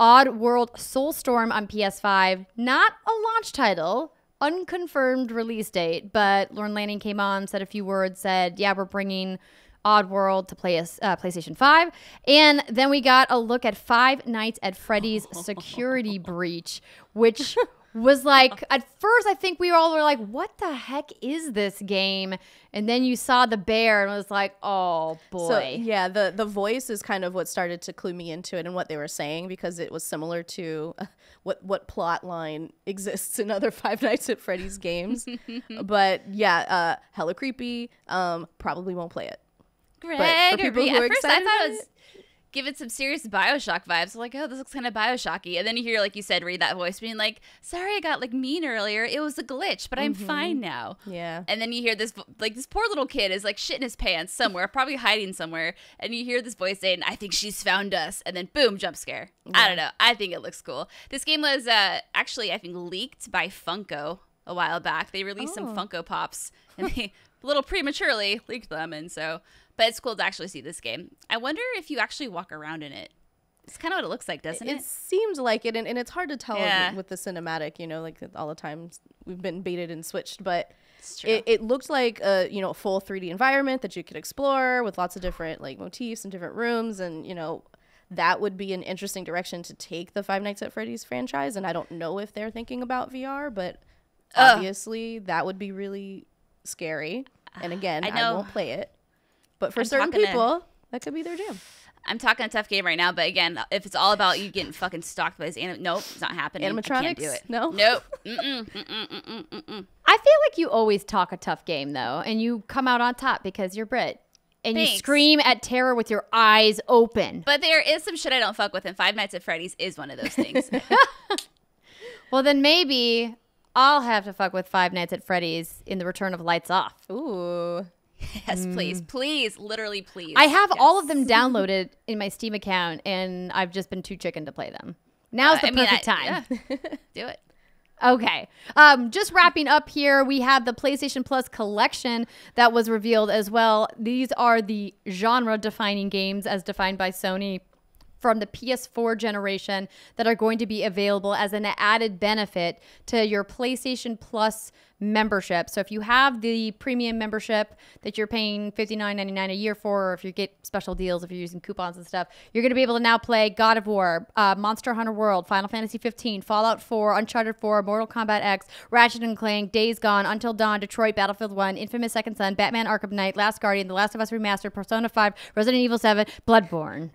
Oddworld Soulstorm on P S five, not a launch title, unconfirmed release date, but Lauren Lanning came on, said a few words, said, yeah, we're bringing Oddworld to play, uh, PlayStation five. And then we got a look at Five Nights at Freddy's Security Breach, which was like, at first I think we all were like, what the heck is this game? And then you saw the bear and was like, oh boy. So, yeah, the, the voice is kind of what started to clue me into it and what they were saying, because it was similar to what, what plot line exists in other Five Nights at Freddy's games. But yeah, uh, hella creepy, um, probably won't play it. Gregory, but for people who are excited, I thought it was give it some serious Bioshock vibes. Like, oh, this looks kind of Bioshocky. And then you hear, like you said, read that voice being like, sorry I got, like, mean earlier. It was a glitch, but I'm mm-hmm. fine now. Yeah. And then you hear this, like, this poor little kid is, like, shit in his pants somewhere, probably hiding somewhere. And you hear this voice saying, I think she's found us. And then, boom, jump scare. Yeah. I don't know. I think it looks cool. This game was uh, actually, I think, leaked by Funko a while back. They released oh. some Funko Pops. And they a little prematurely leaked them. And so... But it's cool to actually see this game. I wonder if you actually walk around in it. It's kind of what it looks like, doesn't it? It seems like it, and, and it's hard to tell yeah. with the cinematic, you know, like all the times we've been baited and switched, but it, it looked like a, you know, a full three D environment that you could explore with lots of different, like, motifs and different rooms, and, you know, that would be an interesting direction to take the Five Nights at Freddy's franchise, and I don't know if they're thinking about V R, but Ugh. obviously that would be really scary, and again, I, I won't play it. But for I'm certain people, to, that could be their jam. I'm talking a tough game right now, but again, if it's all about you getting fucking stalked by his anim- nope, it's not happening. Animatronics? I can't do it. No? Nope. Mm-mm, mm-mm, mm-mm, mm-mm. I feel like you always talk a tough game, though, and you come out on top because you're Brit. And Thanks. you scream at terror with your eyes open. But there is some shit I don't fuck with, and Five Nights at Freddy's is one of those things. Well, then maybe I'll have to fuck with Five Nights at Freddy's in the Return of Lights Off. Ooh. Yes, please, please, literally, please. I have yes. all of them downloaded in my Steam account, and I've just been too chicken to play them. Now's uh, the I perfect mean, I, time. Yeah. Do it. Okay. Um, just wrapping up here, we have the PlayStation Plus collection that was revealed as well. These are the genre-defining games as defined by Sony from the P S four generation that are going to be available as an added benefit to your PlayStation Plus membership. So if you have the premium membership that you're paying fifty-nine ninety-nine a year for, or if you get special deals, if you're using coupons and stuff, you're going to be able to now play God of War, uh, Monster Hunter World, Final Fantasy fifteen, Fallout four, Uncharted four, Mortal Kombat X, Ratchet and Clank, Days Gone, Until Dawn, Detroit, Battlefield one, Infamous Second Son, Batman Arkham Knight, Last Guardian, The Last of Us Remastered, Persona five, Resident Evil seven, Bloodborne.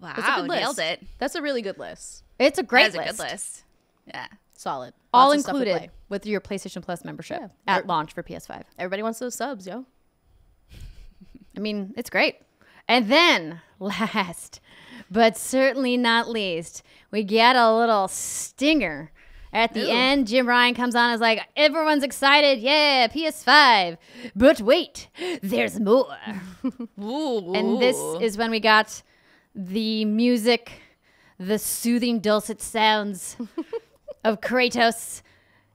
Wow, that's a good list. Nailed it. That's a really good list. It's a great list. That's a good list. Yeah. Solid. All included with your PlayStation Plus membership yeah. at launch for P S five. Everybody wants those subs, yo. I mean, it's great. And then, last, but certainly not least, we get a little stinger. At the Ooh. end, Jim Ryan comes on and is like, everyone's excited. Yeah, P S five. But wait, there's more. Ooh. And this is when we got the music, the soothing dulcet sounds of Kratos,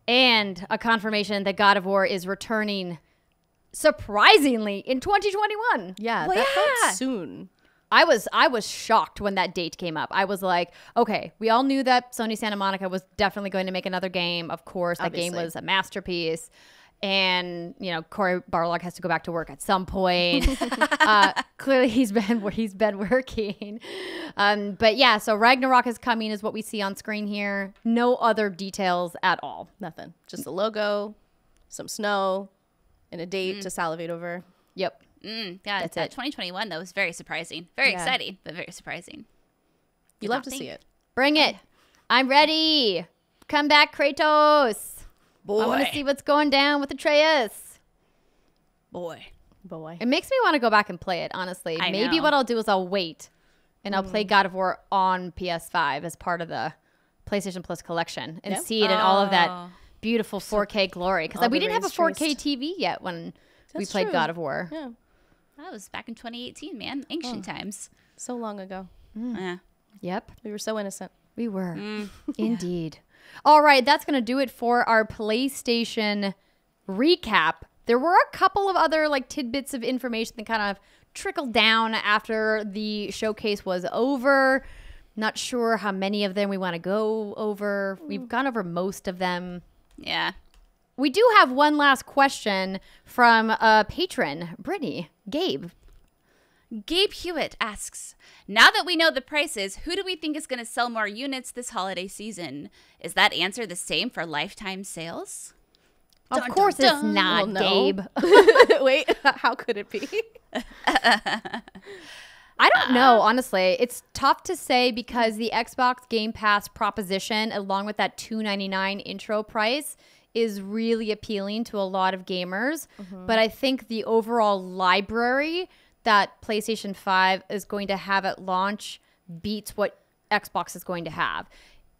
and a confirmation that God of War is returning surprisingly in twenty twenty-one. Yeah, well, that yeah. felt soon. I was I was shocked when that date came up. I was like, okay, we all knew that Sony Santa Monica was definitely going to make another game. Of course, that Obviously. game was a masterpiece. And, you know, Corey Barlog has to go back to work at some point. uh, clearly, he's been where he's been working. Um, but yeah, so Ragnarok is coming is what we see on screen here. No other details at all. Nothing. Just a logo, some snow, and a date mm. to salivate over. Yep. Mm, yeah, that's that it. twenty twenty-one, though, was very surprising. Very yeah. exciting, but very surprising. You love to think. see it. Bring it. I'm ready. Come back, Kratos. Boy. I want to see what's going down with Atreus. Boy. Boy. It makes me want to go back and play it, honestly. I Maybe know. what I'll do is I'll wait and mm. I'll play God of War on P S five as part of the PlayStation Plus collection and yep. see it oh. in all of that beautiful four K glory. Because we didn't have a four K T V yet when That's we played true. God of War. Yeah. That was back in twenty eighteen, man. Ancient oh. times. So long ago. Mm. Yeah. Yep. We were so innocent. We were. Mm. Indeed. Yeah. All right, that's going to do it for our PlayStation recap. There were a couple of other like tidbits of information that kind of trickled down after the showcase was over. Not sure how many of them we want to go over. We've gone over most of them. Yeah. We do have one last question from a patron, Brittany, Gabe. Gabe Hewitt asks, now that we know the prices, who do we think is going to sell more units this holiday season? Is that answer the same for lifetime sales? Of dun, course dun, it's dun. not, well, Gabe. No. Wait, how could it be? I don't know, honestly. It's tough to say because the Xbox Game Pass proposition, along with that two ninety-nine intro price, is really appealing to a lot of gamers. Mm-hmm. But I think the overall library that PlayStation five is going to have at launch beats what Xbox is going to have.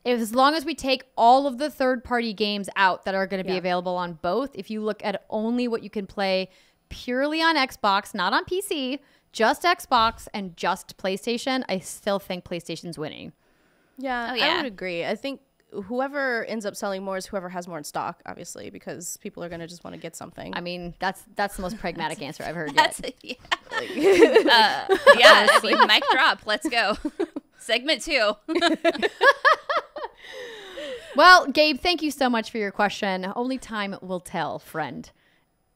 As long as we take all of the third-party games out that are going to be yeah. available on both, if you look at only what you can play purely on Xbox, not on P C, just Xbox and just PlayStation, I still think PlayStation's winning. Yeah, oh, yeah. I would agree. I think whoever ends up selling more is whoever has more in stock, obviously, because people are going to just want to get something. I mean, that's that's the most pragmatic answer I've heard yet. A, yeah, like, uh, yeah I mean, mic drop. Let's go. Segment two. Well, Gabe, thank you so much for your question. Only time will tell, friend.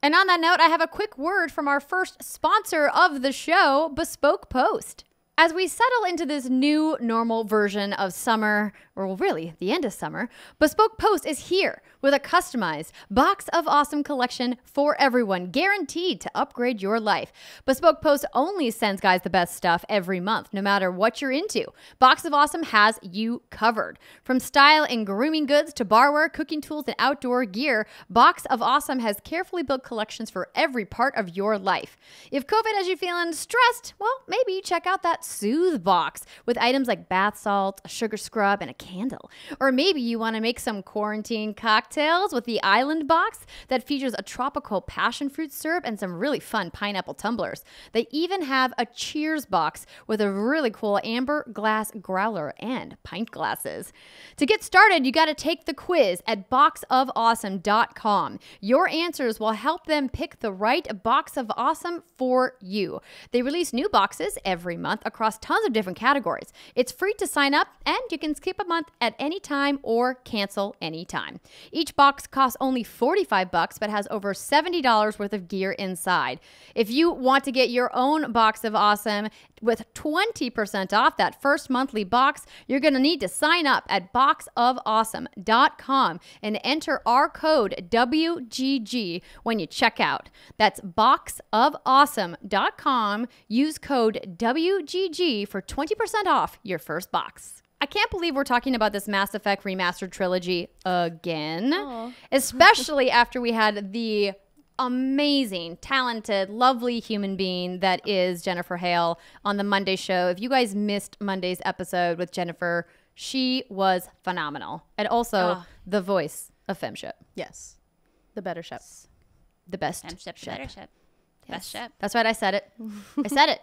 And on that note, I have a quick word from our first sponsor of the show, Bespoke Post. As we settle into this new normal version of summer, or well, really the end of summer, Bespoke Post is here with a customized box of awesome collection for everyone, guaranteed to upgrade your life. Bespoke Post only sends guys the best stuff every month, no matter what you're into. Box of Awesome has you covered. From style and grooming goods to barware, cooking tools, and outdoor gear, Box of Awesome has carefully built collections for every part of your life. If COVID has you feeling stressed, well, maybe check out that Soothe box with items like bath salt, a sugar scrub, and a candle. Or maybe you want to make some quarantine cocktails with the Island box that features a tropical passion fruit syrup and some really fun pineapple tumblers. They even have a Cheers box with a really cool amber glass growler and pint glasses. To get started, you got to take the quiz at box of awesome dot com. Your answers will help them pick the right box of awesome for you. They release new boxes every month across across tons of different categories. It's free to sign up, and you can skip a month at any time or cancel anytime. Each box costs only forty-five bucks, but has over seventy dollars worth of gear inside. If you want to get your own box of awesome with twenty percent off that first monthly box, you're going to need to sign up at box of awesome dot com and enter our code W G G when you check out. That's box of awesome dot com. Use code W G G for twenty percent off your first box. I can't believe we're talking about this Mass Effect Remastered Trilogy again, Aww. especially after we had the amazing, talented, lovely human being that is Jennifer Hale on the Monday show. If you guys missed Monday's episode with Jennifer, she was phenomenal. And also Aww. the voice of Femship. Yes. The better ship. The best Femship, ship. The better ship. Yes. Best ship. That's right. I said it. I said it.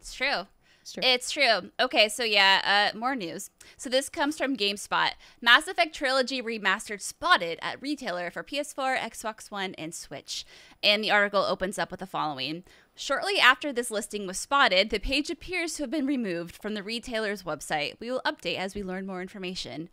It's true. It's true. It's true. Okay, so yeah, uh, more news. So this comes from GameSpot. Mass Effect Trilogy Remastered spotted at retailer for P S four, Xbox One, and Switch. And the article opens up with the following. Shortly after this listing was spotted, the page appears to have been removed from the retailer's website. We will update as we learn more information.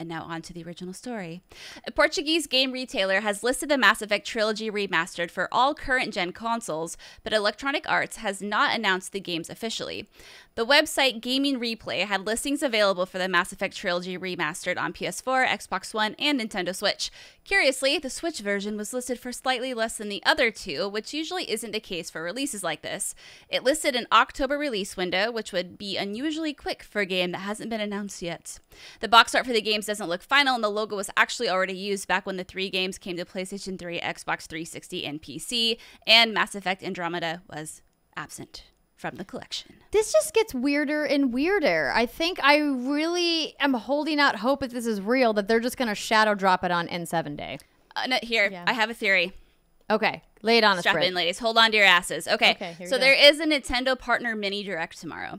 And now on to the original story. A Portuguese game retailer has listed the Mass Effect trilogy remastered for all current-gen consoles, but Electronic Arts has not announced the games officially. The website Gaming Replay had listings available for the Mass Effect trilogy remastered on P S four, Xbox One, and Nintendo Switch. Curiously, the Switch version was listed for slightly less than the other two, which usually isn't the case for releases like this. It listed an October release window, which would be unusually quick for a game that hasn't been announced yet. The box art for the games doesn't look final, and the logo was actually already used back when the three games came to PlayStation three, Xbox three sixty, and P C, and Mass Effect Andromeda was absent from the collection. This just gets weirder and weirder. I think I really am holding out hope, if this is real, that they're just going to shadow drop it on N seven Day. Uh, no, here, yeah. I have a theory. Okay, lay it on us. Strap in, ladies. Hold on to your asses. Okay, okay here so we go. There is a Nintendo Partner Mini Direct tomorrow.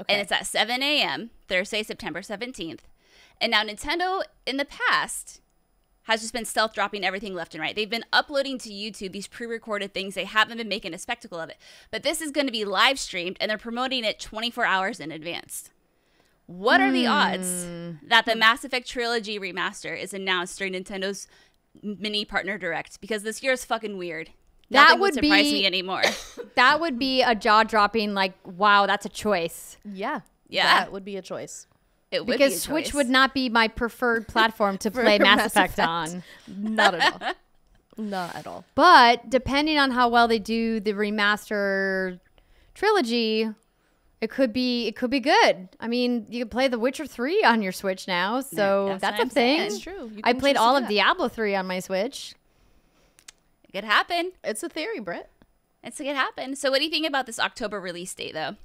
Okay. And it's at seven A M, Thursday, September seventeenth. And now Nintendo, in the past, has just been stealth dropping everything left and right. They've been uploading to YouTube these pre-recorded things. They haven't been making a spectacle of it. But this is going to be live streamed, and they're promoting it twenty-four hours in advance. What mm. are the odds that the Mass Effect Trilogy remaster is announced during Nintendo's mini partner direct? Because this year is fucking weird. Nothing that would, would surprise be, me anymore. That would be a jaw-dropping, like, wow, that's a choice. Yeah. Yeah. That would be a choice. It would because be Switch choice. Would not be my preferred platform to play Mass, Mass Effect, Effect on. Not at all. Not at all. But depending on how well they do the remaster trilogy, it could be it could be good. I mean, you can play The Witcher three on your Switch now, so yeah, that's, that's a thing. That's true. I played all of Diablo three on my Switch. It could happen. It's a theory, Britt. It's it could happen. So what do you think about this October release date, though?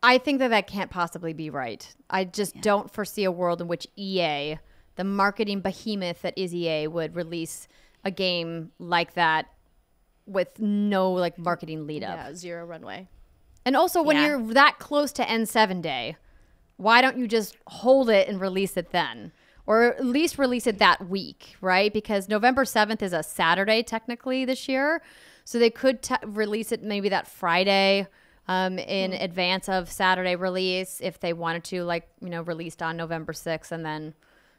I think that that can't possibly be right. I just yeah. don't foresee a world in which E A, the marketing behemoth that is E A, would release a game like that with no like marketing lead up. Yeah, zero runway. And also when yeah. you're that close to N seven Day, why don't you just hold it and release it then? Or at least release it that week, right? Because November seventh is a Saturday technically this year. So they could t release it maybe that Friday Um, in mm. advance of Saturday release, if they wanted to, like, you know, released on November sixth and then,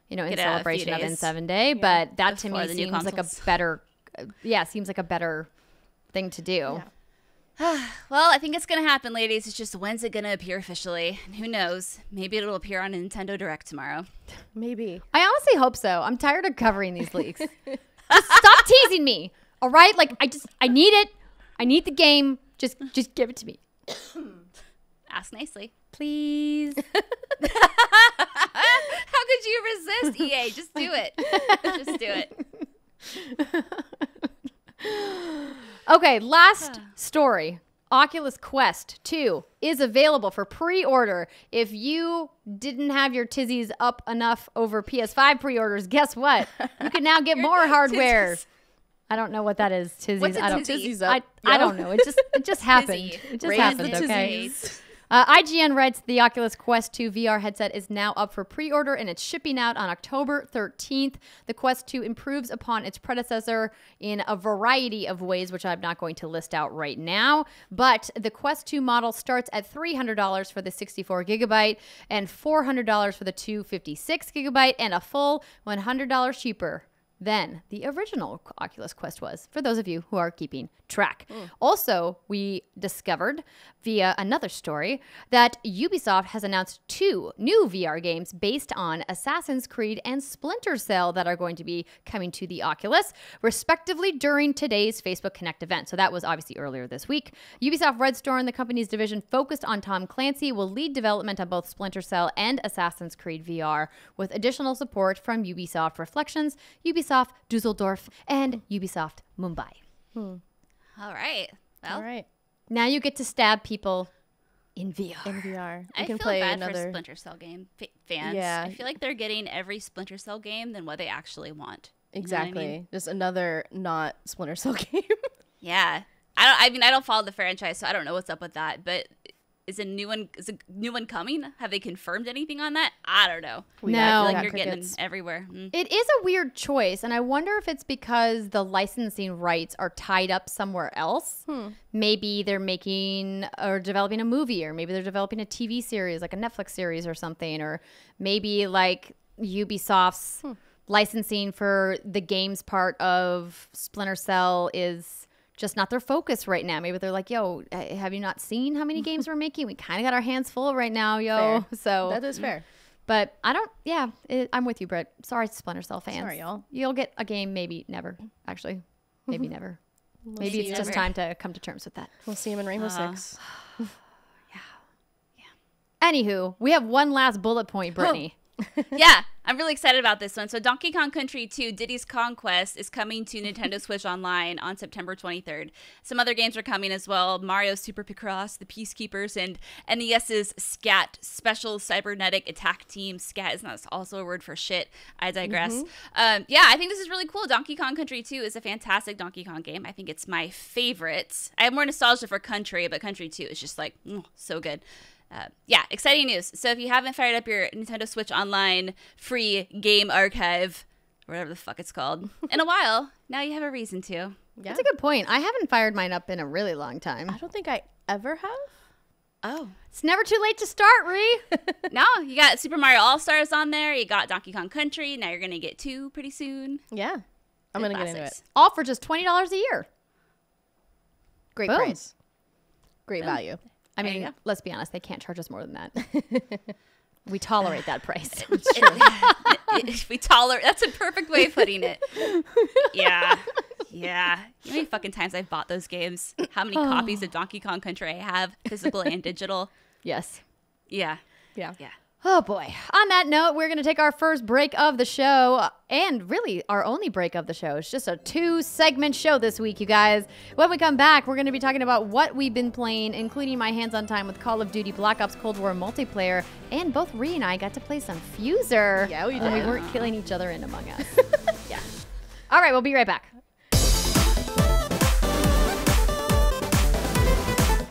you know, in Get celebration of N seven Day. Yeah. But that to Before me seems like a better, yeah, seems like a better thing to do. Yeah. Well, I think it's going to happen, ladies. It's just when's it going to appear officially? And who knows? Maybe it'll appear on Nintendo Direct tomorrow. Maybe. I honestly hope so. I'm tired of covering these leaks. Just stop teasing me. All right? Like, I just, I need it. I need the game. Just, just give it to me. Ask nicely, please. How could you resist, E A? Just do it. Just do it. Okay, last story. Oculus Quest two is available for pre-order. If you didn't have your tizzies up enough over P S five pre-orders, guess what? You can now get more hardware. Tizzies. I don't know what that is. Tizzies. What's a I don't, tizzies up? I, I don't know. It just it just happened. It just Raise happened. Okay. Uh, I G N writes the Oculus Quest two V R headset is now up for pre-order and it's shipping out on October thirteenth. The Quest two improves upon its predecessor in a variety of ways, which I'm not going to list out right now. But the Quest two model starts at three hundred dollars for the sixty-four gigabyte and four hundred dollars for the two fifty-six gigabyte and a full one hundred dollars cheaper than the original Oculus Quest was, for those of you who are keeping track. Mm. Also, we discovered via another story that Ubisoft has announced two new V R games based on Assassin's Creed and Splinter Cell that are going to be coming to the Oculus, respectively, during today's Facebook Connect event. So that was obviously earlier this week. Ubisoft Redstone, the company's division focused on Tom Clancy, will lead development on both Splinter Cell and Assassin's Creed V R, with additional support from Ubisoft Reflections, Ubisoft Dusseldorf, and Ubisoft Mumbai. Hmm. All right. Well, all right. Now you get to stab people in V R. In V R. You I can feel play bad another... for Splinter Cell game f fans. Yeah. I feel like they're getting every Splinter Cell game than what they actually want. Exactly. You know what I mean? Just another not Splinter Cell game. Yeah. I don't. I mean, I don't follow the franchise, so I don't know what's up with that. But Is a new one? Is a new one coming? Have they confirmed anything on that? I don't know. We no, I feel like you're crickets. Getting them everywhere. Mm. It is a weird choice, and I wonder if it's because the licensing rights are tied up somewhere else. Hmm. Maybe they're making or developing a movie, or maybe they're developing a T V series, like a Netflix series or something, or maybe like Ubisoft's hmm. licensing for the games part of Splinter Cell is just not their focus right now. Maybe they're like, yo, have you not seen how many games we're making? We kind of got our hands full right now, yo. Fair. So that is fair. But I don't, yeah, it, I'm with you, Britt. Sorry, Splinter Cell fans. Sorry, y'all. You'll get a game, maybe never, actually. Maybe never. We'll maybe it's never. Just time to come to terms with that. We'll see him in Rainbow uh, Six. yeah. yeah. Anywho, we have one last bullet point, Brittany. Oh. yeah. I'm really excited about this one. So Donkey Kong Country two, Diddy's Conquest, is coming to Nintendo Switch Online on September twenty-third. Some other games are coming as well. Mario Super Picross, The Peacekeepers, and NES's SCAT, Special Cybernetic Attack Team. SCAT is not also a word for shit. I digress. Mm-hmm. um, yeah, I think this is really cool. Donkey Kong Country two is a fantastic Donkey Kong game. I think it's my favorite. I have more nostalgia for Country, but Country two is just like, mm, so good. Uh, yeah, exciting news. So if you haven't fired up your Nintendo Switch Online free game archive, or whatever the fuck it's called, in a while, now you have a reason to. Yeah. That's a good point. I haven't fired mine up in a really long time. I don't think I ever have. Oh. It's never too late to start, Ree. No, you got Super Mario All-Stars on there. You got Donkey Kong Country. Now you're going to get two pretty soon. Yeah. I'm going to get into it. All for just twenty dollars a year. Great Boom. Price. Great Boom. Value. I mean, let's be honest, they can't charge us more than that. We tolerate that price. It, it, it, we tolerate. That's a perfect way of putting it. Yeah. Yeah. You know how many fucking times I've bought those games? How many oh. copies of Donkey Kong Country I have, physical and digital? Yes. Yeah. Yeah. Yeah. Oh, boy. On that note, we're going to take our first break of the show, and really our only break of the show. It's just a two-segment show this week, you guys. When we come back, we're going to be talking about what we've been playing, including my hands-on time with Call of Duty Black Ops Cold War multiplayer, and both Ree and I got to play some Fuser. Yeah, we did. Uh, we weren't killing each other in Among Us. Yeah. All right, we'll be right back.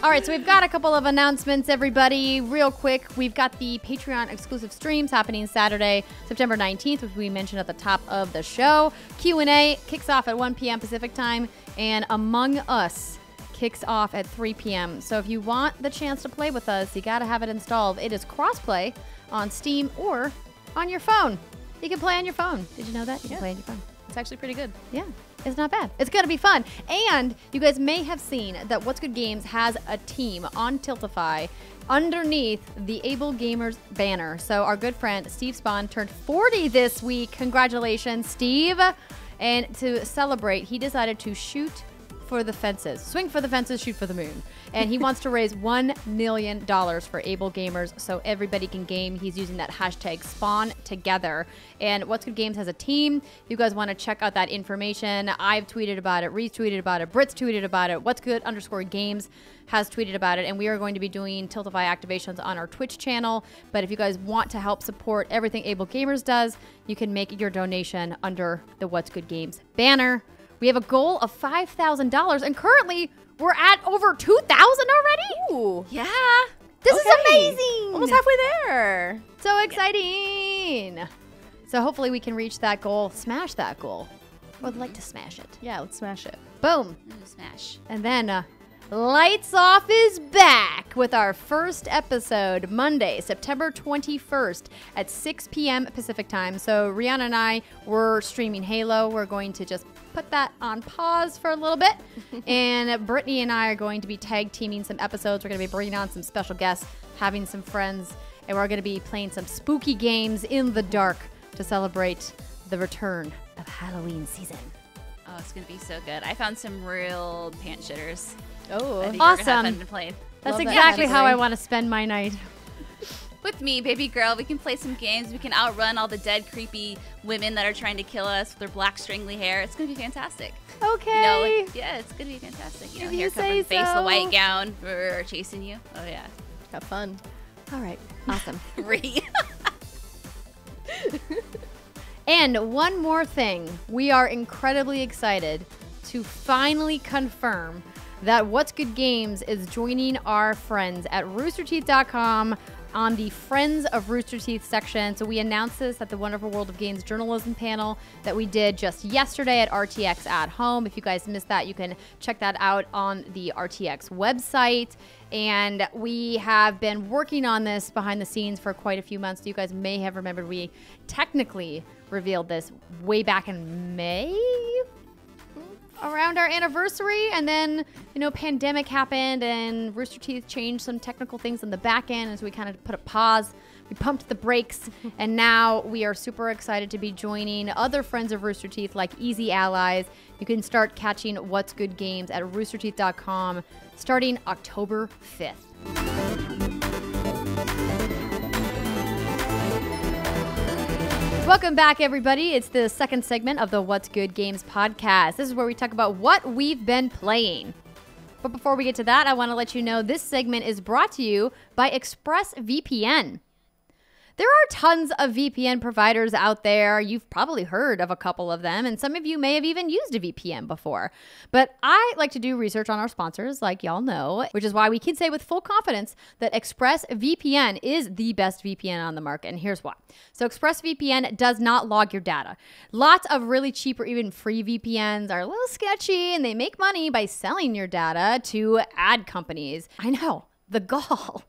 All right, so we've got a couple of announcements, everybody. Real quick, we've got the Patreon exclusive streams happening Saturday, September nineteenth, which we mentioned at the top of the show. Q and A kicks off at one p m Pacific time, and Among Us kicks off at three p m So if you want the chance to play with us, you got to have it installed. It is crossplay on Steam or on your phone. You can play on your phone. Did you know that? You yeah. can play on your phone. It's actually pretty good. Yeah. It's not bad. It's going to be fun. And you guys may have seen that What's Good Games has a team on Tiltify underneath the Able Gamers banner. So our good friend Steve Spahn turned forty this week. Congratulations, Steve. And to celebrate, he decided to shoot for the fences. Swing for the fences, shoot for the moon. And he wants to raise one million dollars for Able Gamers so everybody can game. He's using that hashtag Spawn Together. And What's Good Games has a team. If you guys want to check out that information, I've tweeted about it, retweeted about it, Britt's tweeted about it, What's Good underscore Games has tweeted about it, and we are going to be doing Tiltify activations on our Twitch channel. But if you guys want to help support everything Able Gamers does, you can make your donation under the What's Good Games banner. We have a goal of five thousand dollars, and currently we're at over two thousand already. Ooh. Yeah. This okay. is amazing. Almost halfway there. So exciting. Yeah. So hopefully we can reach that goal, smash that goal. Mm-hmm. I would like to smash it. Yeah, let's smash it. Boom. Ooh, smash. And then uh, Lights Off is back with our first episode Monday, September twenty-first at six p m Pacific time. So Rihanna and I were streaming Halo. We're going to just put that on pause for a little bit. And Brittany and I are going to be tag teaming some episodes. We're going to be bringing on some special guests, having some friends, and we're going to be playing some spooky games in the dark to celebrate the return of Halloween season. Oh, it's going to be so good. I found some real pant shitters. Oh, awesome. We're gonna have fun to play. That's Love exactly that how I want to spend my night. With me, baby girl, we can play some games. We can outrun all the dead, creepy women that are trying to kill us with their black, stringly hair. It's going to be fantastic. Okay. You know, yeah, it's going to be fantastic. You know, hair covered face, the white gown, brr, chasing you. Oh, yeah. Have fun. All right. Awesome. Ree. And one more thing. We are incredibly excited to finally confirm that What's Good Games is joining our friends at Rooster Teeth dot com on the Friends of Rooster Teeth section. So we announced this at the Wonderful World of Games journalism panel that we did just yesterday at R T X at Home. If you guys missed that, you can check that out on the R T X website. And we have been working on this behind the scenes for quite a few months. You guys may have remembered we technically revealed this way back in May, around our anniversary, and then, you know, pandemic happened and Rooster Teeth changed some technical things on the back end, as we kind of put a pause, we pumped the brakes, and now we are super excited to be joining other friends of Rooster Teeth like Easy Allies. You can start catching What's Good Games at Rooster Teeth dot com starting October fifth. Welcome back, everybody. It's the second segment of the What's Good Games podcast. This is where we talk about what we've been playing. But before we get to that, I want to let you know this segment is brought to you by ExpressVPN. There are tons of V P N providers out there. You've probably heard of a couple of them, and some of you may have even used a V P N before. But I like to do research on our sponsors, like y'all know, which is why we can say with full confidence that ExpressVPN is the best V P N on the market, and here's why. So ExpressVPN does not log your data. Lots of really cheap or even free V P Ns are a little sketchy, and they make money by selling your data to ad companies. I know. The gall.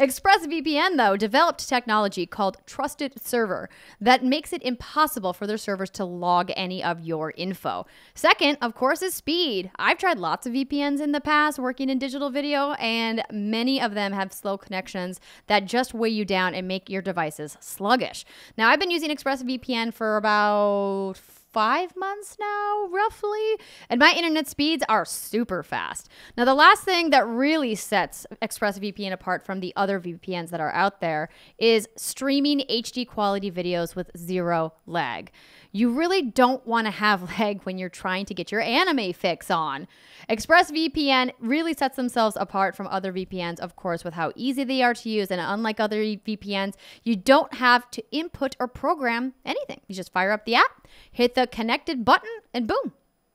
ExpressVPN, though, developed technology called Trusted Server that makes it impossible for their servers to log any of your info. Second, of course, is speed. I've tried lots of V P Ns in the past working in digital video, and many of them have slow connections that just weigh you down and make your devices sluggish. Now, I've been using ExpressVPN for about five months now, roughly, and my internet speeds are super fast. Now, the last thing that really sets ExpressVPN apart from the other V P Ns that are out there is streaming H D quality videos with zero lag. You really don't want to have lag when you're trying to get your anime fix on. ExpressVPN really sets themselves apart from other V P Ns, of course, with how easy they are to use, and unlike other V P Ns, you don't have to input or program anything. You just fire up the app, hit the The connected button, and boom.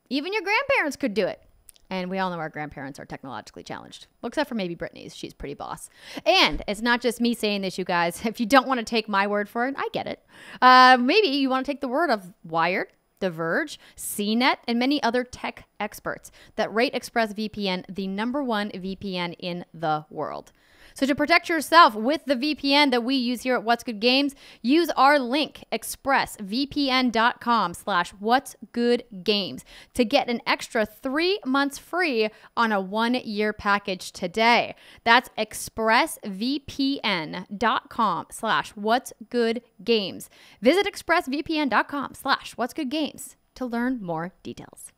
Even your grandparents could do it. And we all know our grandparents are technologically challenged. Well, except for maybe Brittany's. She's pretty boss. And it's not just me saying this, you guys. If you don't want to take my word for it, I get it. Uh, maybe you want to take the word of Wired, The Verge, C net, and many other tech experts that rate ExpressVPN the number one V P N in the world. So to protect yourself with the V P N that we use here at What's Good Games, use our link, express v p n dot com slash what's good games, to get an extra three months free on a one-year package today. That's express v p n dot com slash what's good games. Visit express v p n dot com slash what's good games to learn more details.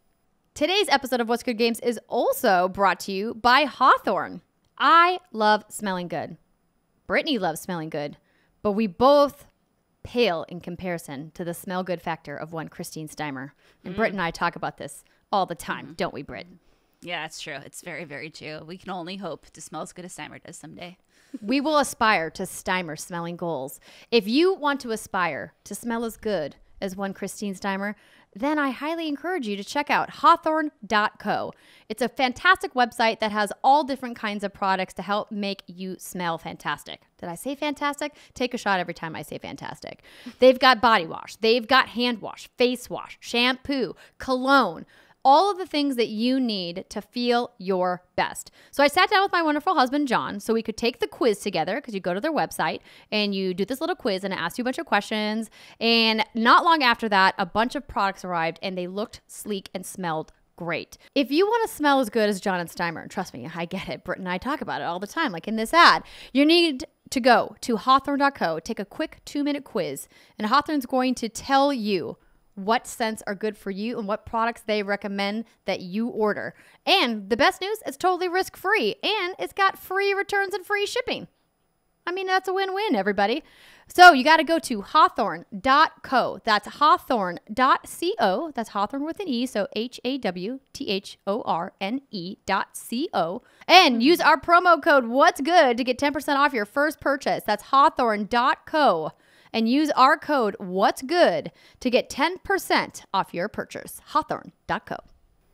Today's episode of What's Good Games is also brought to you by Hawthorne. I love smelling good. Brittany loves smelling good, but we both pale in comparison to the smell good factor of one Christine Steimer. And mm. Britt and I talk about this all the time, mm. don't we, Britt? Yeah, it's true. It's very, very true. We can only hope to smell as good as Steimer does someday. We will aspire to Steimer smelling goals. If you want to aspire to smell as good as one Christine Steimer, then I highly encourage you to check out hawthorne dot co. It's a fantastic website that has all different kinds of products to help make you smell fantastic. Did I say fantastic? Take a shot every time I say fantastic. They've got body wash. They've got hand wash, face wash, shampoo, cologne, all of the things that you need to feel your best. So I sat down with my wonderful husband, John, so we could take the quiz together, because you go to their website and you do this little quiz and it asks you a bunch of questions. And not long after that, a bunch of products arrived and they looked sleek and smelled great. If you want to smell as good as John and Steimer, and trust me, I get it. Britt and I talk about it all the time, like in this ad, you need to go to hawthorne dot co, take a quick two minute quiz, and Hawthorne's going to tell you what scents are good for you and what products they recommend that you order. And the best news, it's totally risk-free, and it's got free returns and free shipping. I mean, that's a win-win, everybody. So you got to go to hawthorne dot co. That's hawthorne dot co. That's Hawthorne with an E, so H A W T H O R N E dot co. And use our promo code What's Good to get ten percent off your first purchase. That's hawthorne dot co. And use our code What's Good to get ten percent off your purchase. Hawthorne dot co.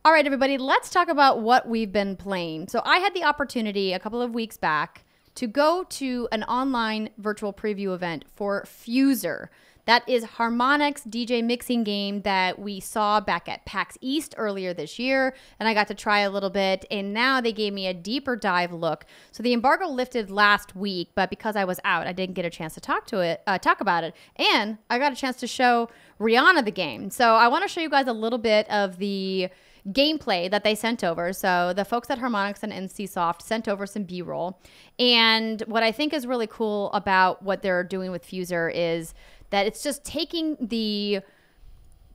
All right, everybody, let's talk about what we've been playing. So I had the opportunity a couple of weeks back to go to an online virtual preview event for Fuser. That is Harmonix's D J mixing game that we saw back at PAX East earlier this year, and I got to try a little bit, and now they gave me a deeper dive look. So the embargo lifted last week, but because I was out, I didn't get a chance to talk to it, uh, talk about it, and I got a chance to show Rihanna the game. So I want to show you guys a little bit of the gameplay that they sent over. So the folks at Harmonix and N C Soft sent over some B-roll, and what I think is really cool about what they're doing with Fuser is that it's just taking the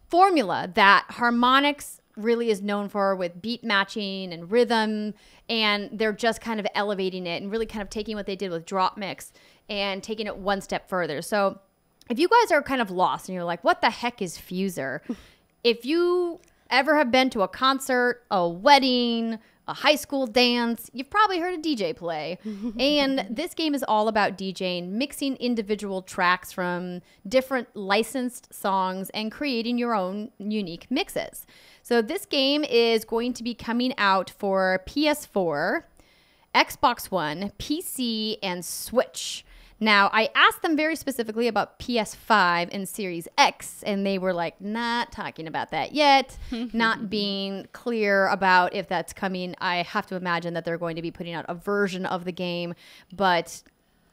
formula that Harmonix really is known for with beat matching and rhythm, and they're just kind of elevating it and really kind of taking what they did with Drop Mix and taking it one step further. So if you guys are kind of lost and you're like, what the heck is Fuser? If you ever have been to a concert, a wedding, a high school dance, you've probably heard a D J play. And this game is all about DJing, mixing individual tracks from different licensed songs and creating your own unique mixes. So this game is going to be coming out for P S four, Xbox One, P C, and Switch. Now, I asked them very specifically about P S five and Series X, and they were like, not talking about that yet, not being clear about if that's coming. I have to imagine that they're going to be putting out a version of the game, but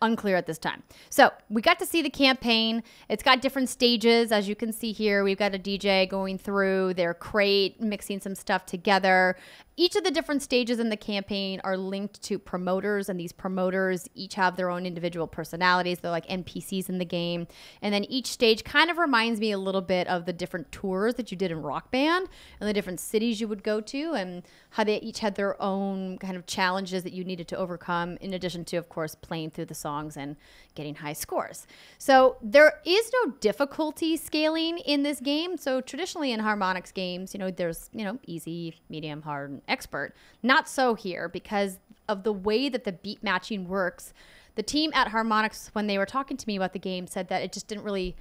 unclear at this time. So we got to see the campaign. It's got different stages. As you can see here, we've got a D J going through their crate, mixing some stuff together. Each of the different stages in the campaign are linked to promoters, and these promoters each have their own individual personalities. They're like N P Cs in the game. And then each stage kind of reminds me a little bit of the different tours that you did in Rock Band and the different cities you would go to and how they each had their own kind of challenges that you needed to overcome, in addition to, of course, playing through the songs and getting high scores. So there is no difficulty scaling in this game. So traditionally in Harmonix games, you know, there's, you know, easy, medium, hard, expert. Not so here, because of the way that the beat matching works. The team at Harmonix, when they were talking to me about the game, said that it just didn't really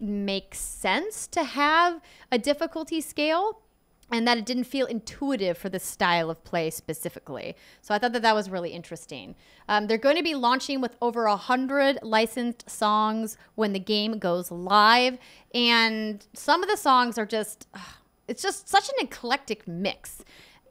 make sense to have a difficulty scale, and that it didn't feel intuitive for the style of play specifically. So I thought that that was really interesting. Um, they're going to be launching with over one hundred licensed songs when the game goes live, and some of the songs are just, it's just such an eclectic mix.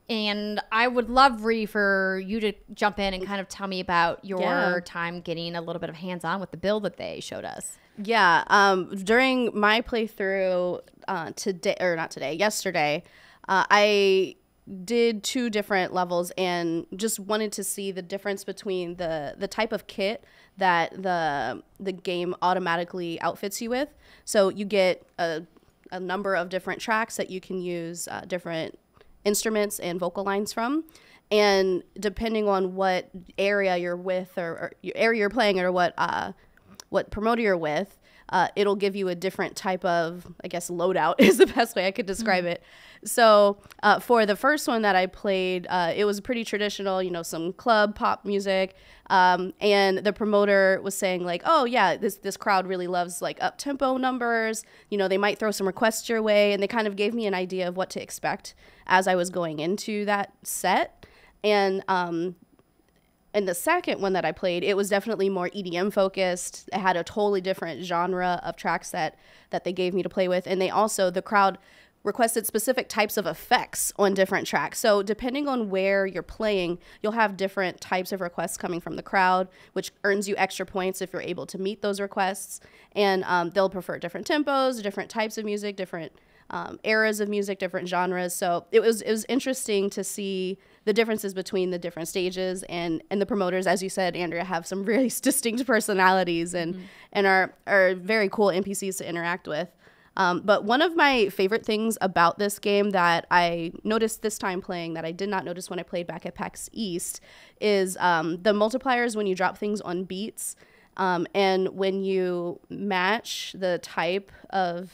And I would love, Ree, for you to jump in and kind of tell me about your yeah. time getting a little bit of hands-on with the build that they showed us. Yeah. Um, during my playthrough uh, today, or not today, yesterday, uh, I did two different levels and just wanted to see the difference between the, the type of kit that the, the game automatically outfits you with. So you get a, a number of different tracks that you can use, uh, different instruments and vocal lines from, and depending on what area you're with, or, or your area you're playing, or what uh, what promoter you're with, uh, it'll give you a different type of, I guess, loadout is the best way I could describe mm-hmm. it. So uh, for the first one that I played, uh, it was pretty traditional, you know, some club pop music, um, and the promoter was saying like, oh yeah, this this crowd really loves like up tempo numbers. You know, they might throw some requests your way, and they kind of gave me an idea of what to expect as I was going into that set. And um, in the second one that I played, it was definitely more E D M focused. It had a totally different genre of tracks that, that they gave me to play with. And they also, the crowd requested specific types of effects on different tracks. So depending on where you're playing, you'll have different types of requests coming from the crowd, which earns you extra points if you're able to meet those requests. And um, they'll prefer different tempos, different types of music, different Um, eras of music, different genres. So it was it was interesting to see the differences between the different stages, and and the promoters, as you said, Andrea, have some really distinct personalities and mm-hmm. and are are very cool N P Cs to interact with. Um, but one of my favorite things about this game that I noticed this time playing that I did not notice when I played back at PAX East is um, the multipliers when you drop things on beats, um, and when you match the type of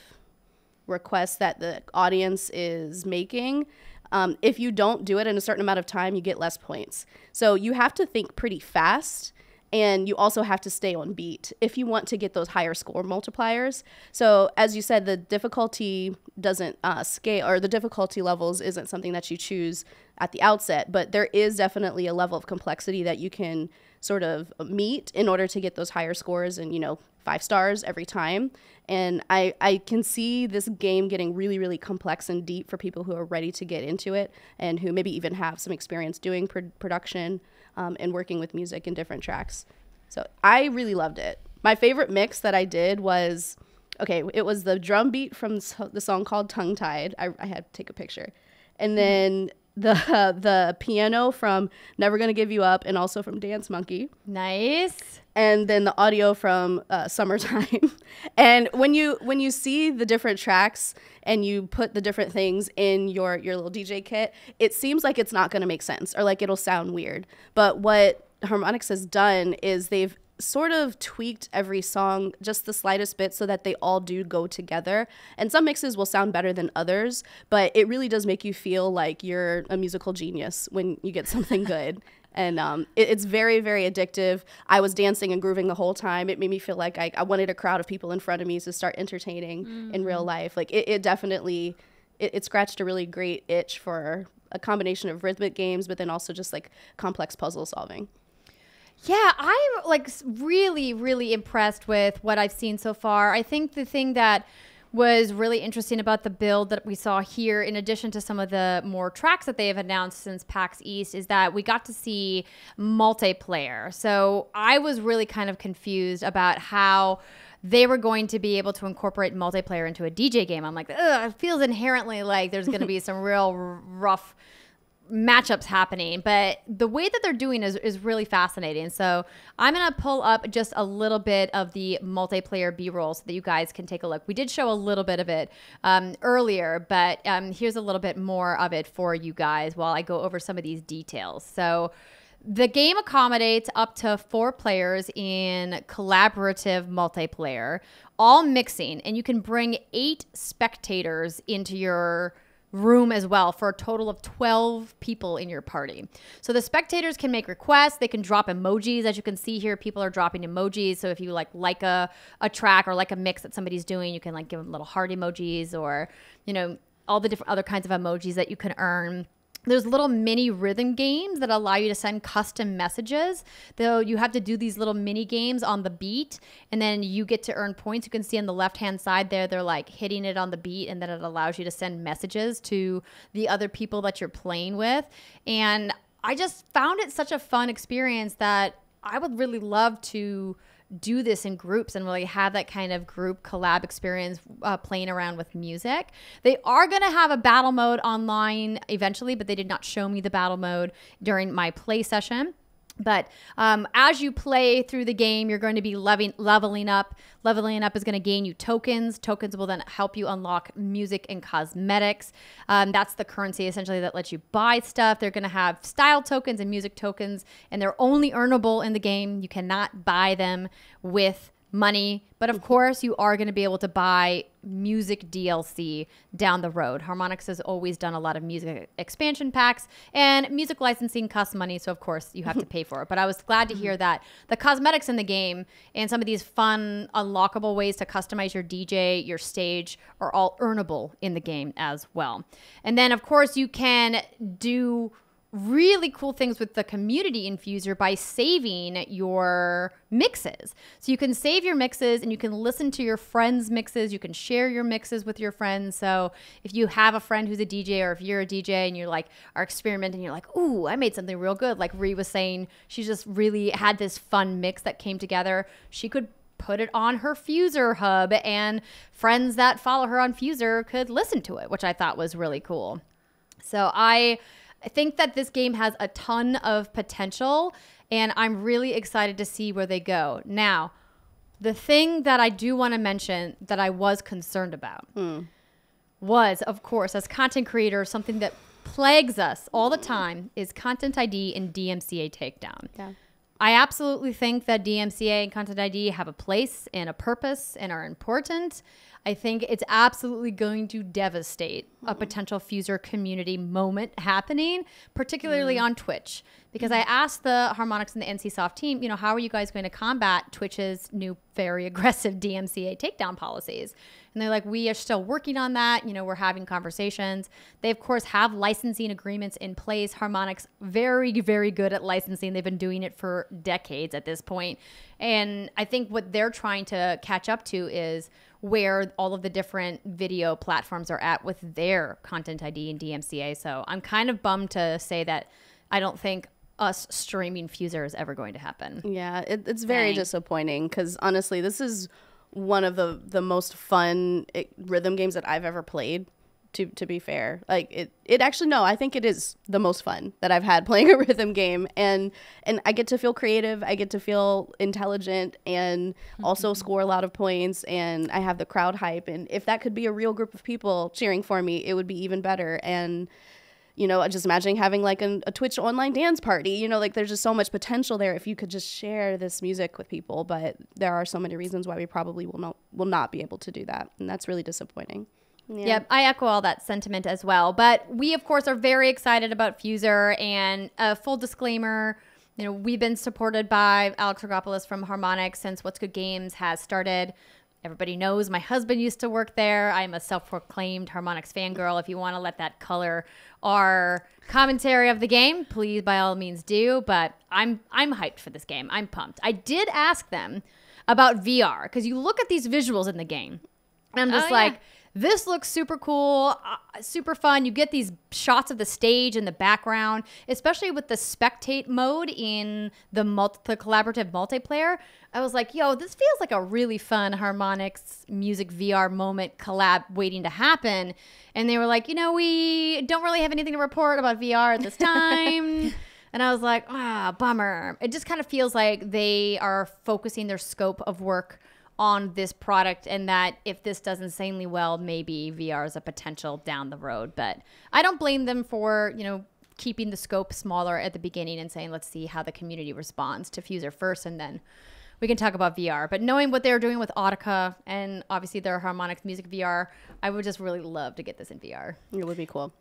requests that the audience is making. Um, if you don't do it in a certain amount of time, you get less points. So you have to think pretty fast And you also have to stay on beat if you want to get those higher score multipliers. So as you said, the difficulty doesn't uh, scale, or the difficulty levels isn't something that you choose at the outset, but there is definitely a level of complexity that you can sort of meet in order to get those higher scores and, you know, five stars every time. And I, I can see this game getting really, really complex and deep for people who are ready to get into it and who maybe even have some experience doing pr production um, and working with music and different tracks. So I really loved it. My favorite mix that I did was, okay, it was the drum beat from the song called Tongue Tied. I, I had to take a picture. And then the uh, the piano from Never Gonna Give You Up and also from Dance Monkey. Nice. And then the audio from uh, Summertime. And when you when you see the different tracks and you put the different things in your your little D J kit, it seems like it's not gonna make sense, or like it'll sound weird. But what Harmonix has done is they've sort of tweaked every song just the slightest bit so that they all do go together. And some mixes will sound better than others, but it really does make you feel like you're a musical genius when you get something good. And um, it, it's very, very addictive. I was dancing and grooving the whole time. It made me feel like I, I wanted a crowd of people in front of me to start entertaining mm. in real life. Like it, it definitely, it, it scratched a really great itch for a combination of rhythmic games, but then also just like complex puzzle solving. Yeah, I'm like really, really impressed with what I've seen so far. I think the thing that was really interesting about the build that we saw here, in addition to some of the more tracks that they have announced since PAX East, is that we got to see multiplayer. So I was really kind of confused about how they were going to be able to incorporate multiplayer into a D J game. I'm like, ugh, it feels inherently like there's going to be some real rough matchups happening, but the way that they're doing is, is really fascinating. So I'm going to pull up just a little bit of the multiplayer B-roll so that you guys can take a look. We did show a little bit of it um, earlier, but um, here's a little bit more of it for you guys while I go over some of these details. So the game accommodates up to four players in collaborative multiplayer, all mixing, and you can bring eight spectators into your room as well for a total of twelve people in your party. So the spectators can make requests. They can drop emojis. As you can see here, people are dropping emojis. So if you like like a, a track or like a mix that somebody's doing, you can like give them little heart emojis, or, you know, all the different other kinds of emojis that you can earn. There's little mini rhythm games that allow you to send custom messages, though you have to do these little mini games on the beat, and then you get to earn points. You can see on the left-hand side there, they're like hitting it on the beat, and then it allows you to send messages to the other people that you're playing with. And I just found it such a fun experience that I would really love to do this in groups and really have that kind of group collab experience uh, playing around with music. They are going to have a battle mode online eventually, but they did not show me the battle mode during my play session. But um, as you play through the game, you're going to be leveling, leveling up. Leveling up is going to gain you tokens. Tokens will then help you unlock music and cosmetics. Um, that's the currency essentially that lets you buy stuff. They're going to have style tokens and music tokens, and they're only earnable in the game. You cannot buy them with money, but of course you are going to be able to buy music D L C down the road. Harmonix has always done a lot of music expansion packs, and music licensing costs money, so of course you have to pay for it. But I was glad to hear that the cosmetics in the game and some of these fun unlockable ways to customize your D J, your stage, are all earnable in the game as well. And then of course you can do really cool things with the community infuser by saving your mixes. So you can save your mixes and you can listen to your friends' mixes. You can share your mixes with your friends. So if you have a friend who's a D J, or if you're a D J and you're like are experimenting, you're like, ooh, I made something real good. Like Ree was saying, she just really had this fun mix that came together. She could put it on her Fuser hub, and friends that follow her on Fuser could listen to it, which I thought was really cool. So I... I think that this game has a ton of potential, and I'm really excited to see where they go. Now, the thing that I do want to mention that I was concerned about mm. was, of course, as content creators, something that plagues us all the time is content I D and D M C A takedown. Yeah. I absolutely think that D M C A and Content I D have a place and a purpose and are important. I think it's absolutely going to devastate mm-hmm. a potential fuser community moment happening, particularly mm. on Twitch. Because I asked the Harmonix and the N C Soft team, you know, how are you guys going to combat Twitch's new very aggressive D M C A takedown policies? And they're like, we are still working on that. You know, we're having conversations. They, of course, have licensing agreements in place. Harmonix, very, very good at licensing. They've been doing it for decades at this point. And I think what they're trying to catch up to is where all of the different video platforms are at with their Content I D and D M C A. So I'm kind of bummed to say that I don't think us streaming Fuser is ever going to happen. Yeah, it, it's very Dang. disappointing, because honestly, this is one of the, the most fun it, rhythm games that I've ever played. To, to be fair, like it, it actually, no, I think it is the most fun that I've had playing a rhythm game. And and I get to feel creative. I get to feel intelligent and also score a lot of points. And I have the crowd hype. And if that could be a real group of people cheering for me, it would be even better. And, you know, just imagining having like an, a Twitch online dance party, you know, like there's just so much potential there if you could just share this music with people. But there are so many reasons why we probably will not, will not be able to do that. And that's really disappointing. Yeah. Yep, I echo all that sentiment as well. But we, of course, are very excited about Fuser. And a full disclaimer, you know, we've been supported by Alex Rigopulos from Harmonix since What's Good Games has started. Everybody knows my husband used to work there. I'm a self-proclaimed Harmonix fangirl. If you want to let that color our commentary of the game, please, by all means, do. But I'm I'm hyped for this game. I'm pumped. I did ask them about V R, because you look at these visuals in the game, and I'm just oh, like... Yeah. This looks super cool, uh, super fun. You get these shots of the stage and the background, especially with the spectate mode in the, multi the collaborative multiplayer. I was like, yo, this feels like a really fun Harmonix music V R moment collab waiting to happen. And they were like, you know, we don't really have anything to report about V R at this time. And I was like, ah, bummer. It just kind of feels like they are focusing their scope of work on this product, and that if this does insanely well, maybe V R is a potential down the road. But I don't blame them for, you know, keeping the scope smaller at the beginning and saying, let's see how the community responds to Fuser first, and then we can talk about V R. But knowing what they're doing with Audica and obviously their Harmonix music V R, I would just really love to get this in V R. It would be cool.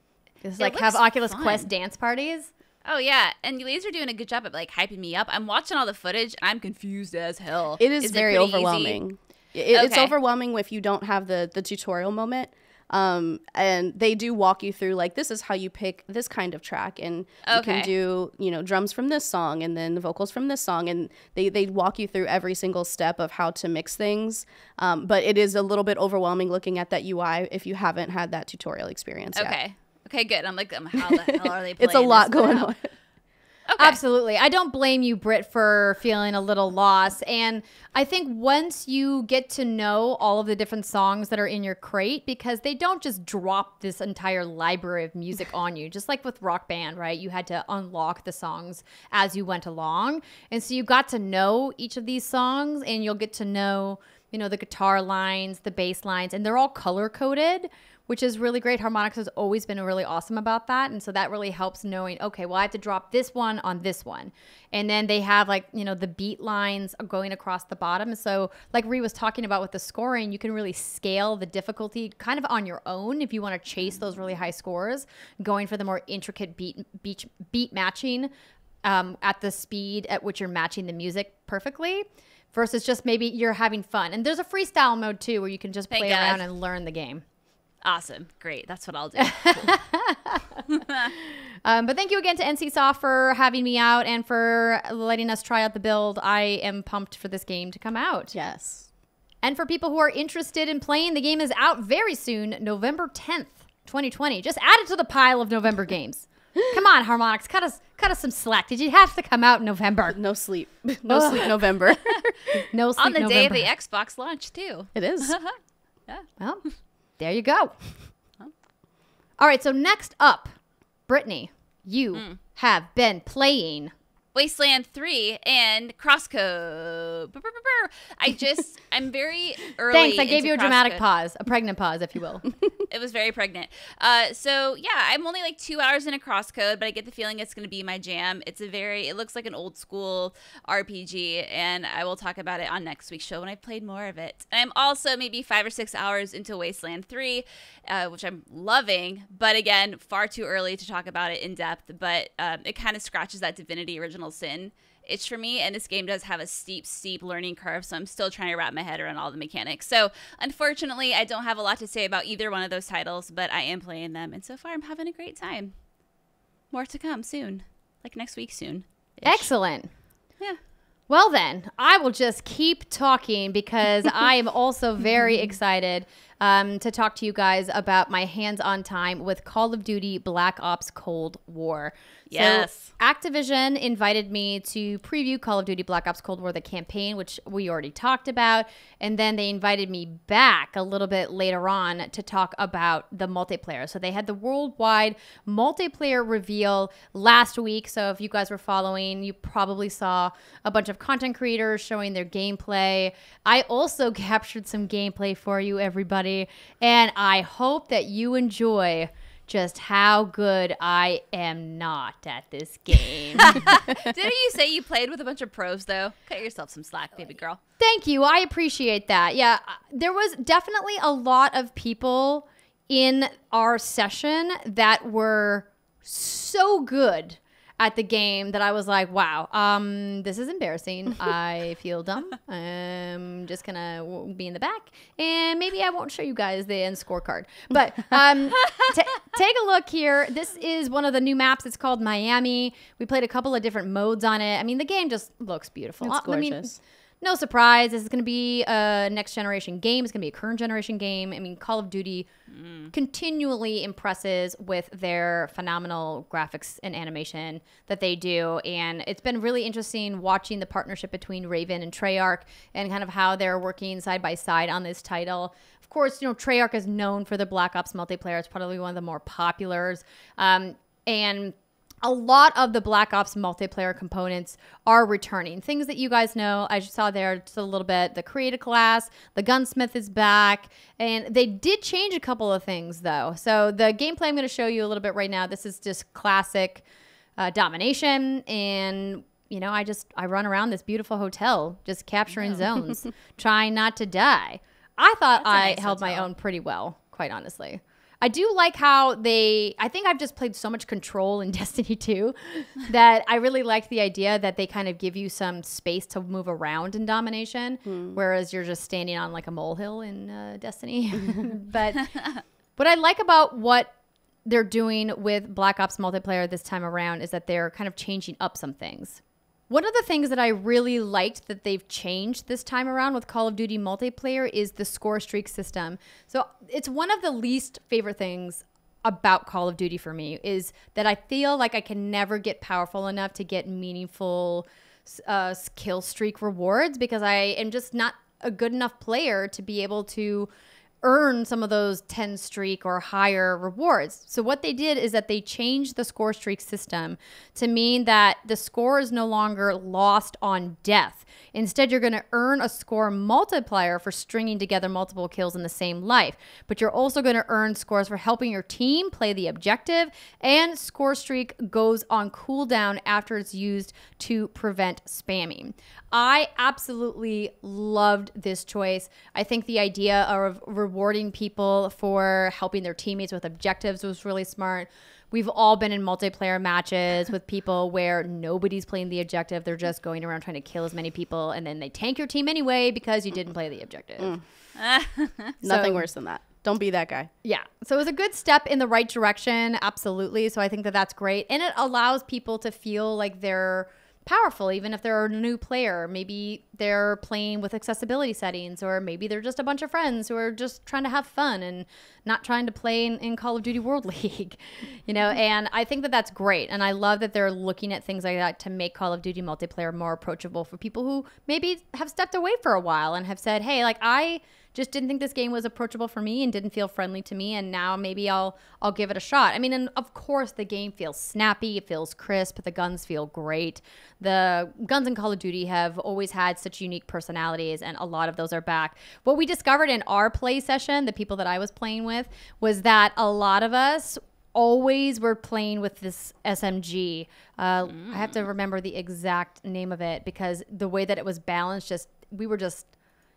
It's like have Oculus Quest dance parties. Oh, yeah. And you ladies are doing a good job of, like, hyping me up. I'm watching all the footage, and I'm confused as hell. It is, is very it overwhelming. It, okay. It's overwhelming if you don't have the, the tutorial moment. Um, and they do walk you through, like, this is how you pick this kind of track. And okay. you can do, you know, drums from this song and then the vocals from this song. And they, they walk you through every single step of how to mix things. Um, but it is a little bit overwhelming looking at that U I if you haven't had that tutorial experience okay. yet. Okay. Okay, good. I'm like, um, how the hell are they playing? It's a lot going on. Okay. Absolutely. I don't blame you, Britt, for feeling a little lost. And I think once you get to know all of the different songs that are in your crate, because they don't just drop this entire library of music on you, just like with Rock Band, right? You had to unlock the songs as you went along. And so you got to know each of these songs, and you'll get to know, you know, the guitar lines, the bass lines, and they're all color-coded, which is really great. Harmonix has always been really awesome about that. And so that really helps knowing, okay, well, I have to drop this one on this one. And then they have, like, you know, the beat lines going across the bottom. So like Rhi was talking about with the scoring, you can really scale the difficulty kind of on your own if you want to chase those really high scores, going for the more intricate beat, beat, beat matching um, at the speed at which you're matching the music perfectly, versus just maybe you're having fun. And there's a freestyle mode too, where you can just Thank play God. around and learn the game. Awesome. Great. That's what I'll do. Cool. um, but thank you again to N C Soft for having me out and for letting us try out the build. I am pumped for this game to come out. Yes. And for people who are interested in playing, the game is out very soon, November tenth, twenty twenty. Just add it to the pile of November games. Come on, Harmonix, cut us, cut us some slack. Did you have to come out in November? No sleep. No Ugh. sleep November. No sleep November. On the November. day of the Xbox launch, too. It is. Yeah. Well. There you go. All right, so next up, Brittany, you mm. have been playing Wasteland three, and Crosscode. I just, I'm very early. Thanks, I gave you a dramatic pause, a pregnant pause, if you will. It was very pregnant. Uh, so yeah, I'm only like two hours into Crosscode, but I get the feeling it's going to be my jam. It's a very, it looks like an old school R P G, and I will talk about it on next week's show when I've played more of it. And I'm also maybe five or six hours into Wasteland three, uh, which I'm loving, but again, far too early to talk about it in depth, but um, it kind of scratches that Divinity original Sin itch for me, and this game does have a steep steep learning curve, so I'm still trying to wrap my head around all the mechanics. So unfortunately I don't have a lot to say about either one of those titles, but I am playing them, and so far I'm having a great time. More to come soon, like next week soon. Excellent. Yeah. Well then, I will just keep talking because I am also very excited um, to talk to you guys about my hands-on time with Call of Duty: Black Ops Cold War. Yes. So Activision invited me to preview Call of Duty: Black Ops Cold War, the campaign, which we already talked about, and then they invited me back a little bit later on to talk about the multiplayer. So they had the worldwide multiplayer reveal last week. So if you guys were following, you probably saw a bunch of content creators showing their gameplay. I also captured some gameplay for you, everybody, and I hope that you enjoy just how good I am not at this game. Didn't you say you played with a bunch of pros, though? Cut yourself some slack, baby girl. Thank you. I appreciate that. Yeah, there was definitely a lot of people in our session that were so good at the game that I was like, wow, um, this is embarrassing. I feel dumb. I'm just going to be in the back, and maybe I won't show you guys the end scorecard. But um, take a look here. This is one of the new maps. It's called Miami. We played a couple of different modes on it. I mean, the game just looks beautiful. It's gorgeous. I mean, no surprise. This is going to be a next generation game. It's going to be a current generation game. I mean, Call of Duty mm. continually impresses with their phenomenal graphics and animation that they do. And it's been really interesting watching the partnership between Raven and Treyarch and kind of how they're working side by side on this title. Of course, you know, Treyarch is known for the Black Ops multiplayer. It's probably one of the more populars. Um, and... A lot of the Black Ops multiplayer components are returning. Things that you guys know, I saw there just a little bit. The creative class, the gunsmith is back. And they did change a couple of things, though. So the gameplay I'm going to show you a little bit right now, this is just classic uh, domination. And, you know, I just, I run around this beautiful hotel just capturing no. zones, trying not to die. I thought That's I nice held hotel. my own pretty well, quite honestly. I do like how they, I think I've just played so much Control in Destiny two that I really liked the idea that they kind of give you some space to move around in domination, mm. whereas you're just standing on like a molehill in uh, Destiny. But what I like about what they're doing with Black Ops multiplayer this time around is that they're kind of changing up some things. One of the things that I really liked that they've changed this time around with Call of Duty multiplayer is the score streak system. So it's one of the least favorite things about Call of Duty for me is that I feel like I can never get powerful enough to get meaningful uh, kill streak rewards because I am just not a good enough player to be able to earn some of those ten streak or higher rewards. So what they did is that they changed the score streak system to mean that the score is no longer lost on death. Instead, you're going to earn a score multiplier for stringing together multiple kills in the same life. But you're also going to earn scores for helping your team play the objective, and score streak goes on cooldown after it's used to prevent spamming. I absolutely loved this choice. I think the idea of rewarding people for helping their teammates with objectives was really smart. We've all been in multiplayer matches with people where nobody's playing the objective. They're just going around trying to kill as many people, and then they tank your team anyway because you didn't play the objective. Mm. so, Nothing worse than that. Don't be that guy. Yeah. So it was a good step in the right direction. Absolutely. So I think that that's great. And it allows people to feel like they're powerful, even if they're a new player. Maybe they're playing with accessibility settings, or maybe they're just a bunch of friends who are just trying to have fun and not trying to play in, in Call of Duty World League, you know. And I think that that's great, and I love that they're looking at things like that to make Call of Duty multiplayer more approachable for people who maybe have stepped away for a while and have said, hey, like, I just didn't think this game was approachable for me and didn't feel friendly to me, and now maybe I'll I'll give it a shot. I mean, and of course the game feels snappy, it feels crisp, the guns feel great. The guns in Call of Duty have always had such unique personalities, and a lot of those are back. What we discovered in our play session, the people that I was playing with, was that a lot of us always were playing with this S M G. Uh, mm. I have to remember the exact name of it, because the way that it was balanced, just we were just,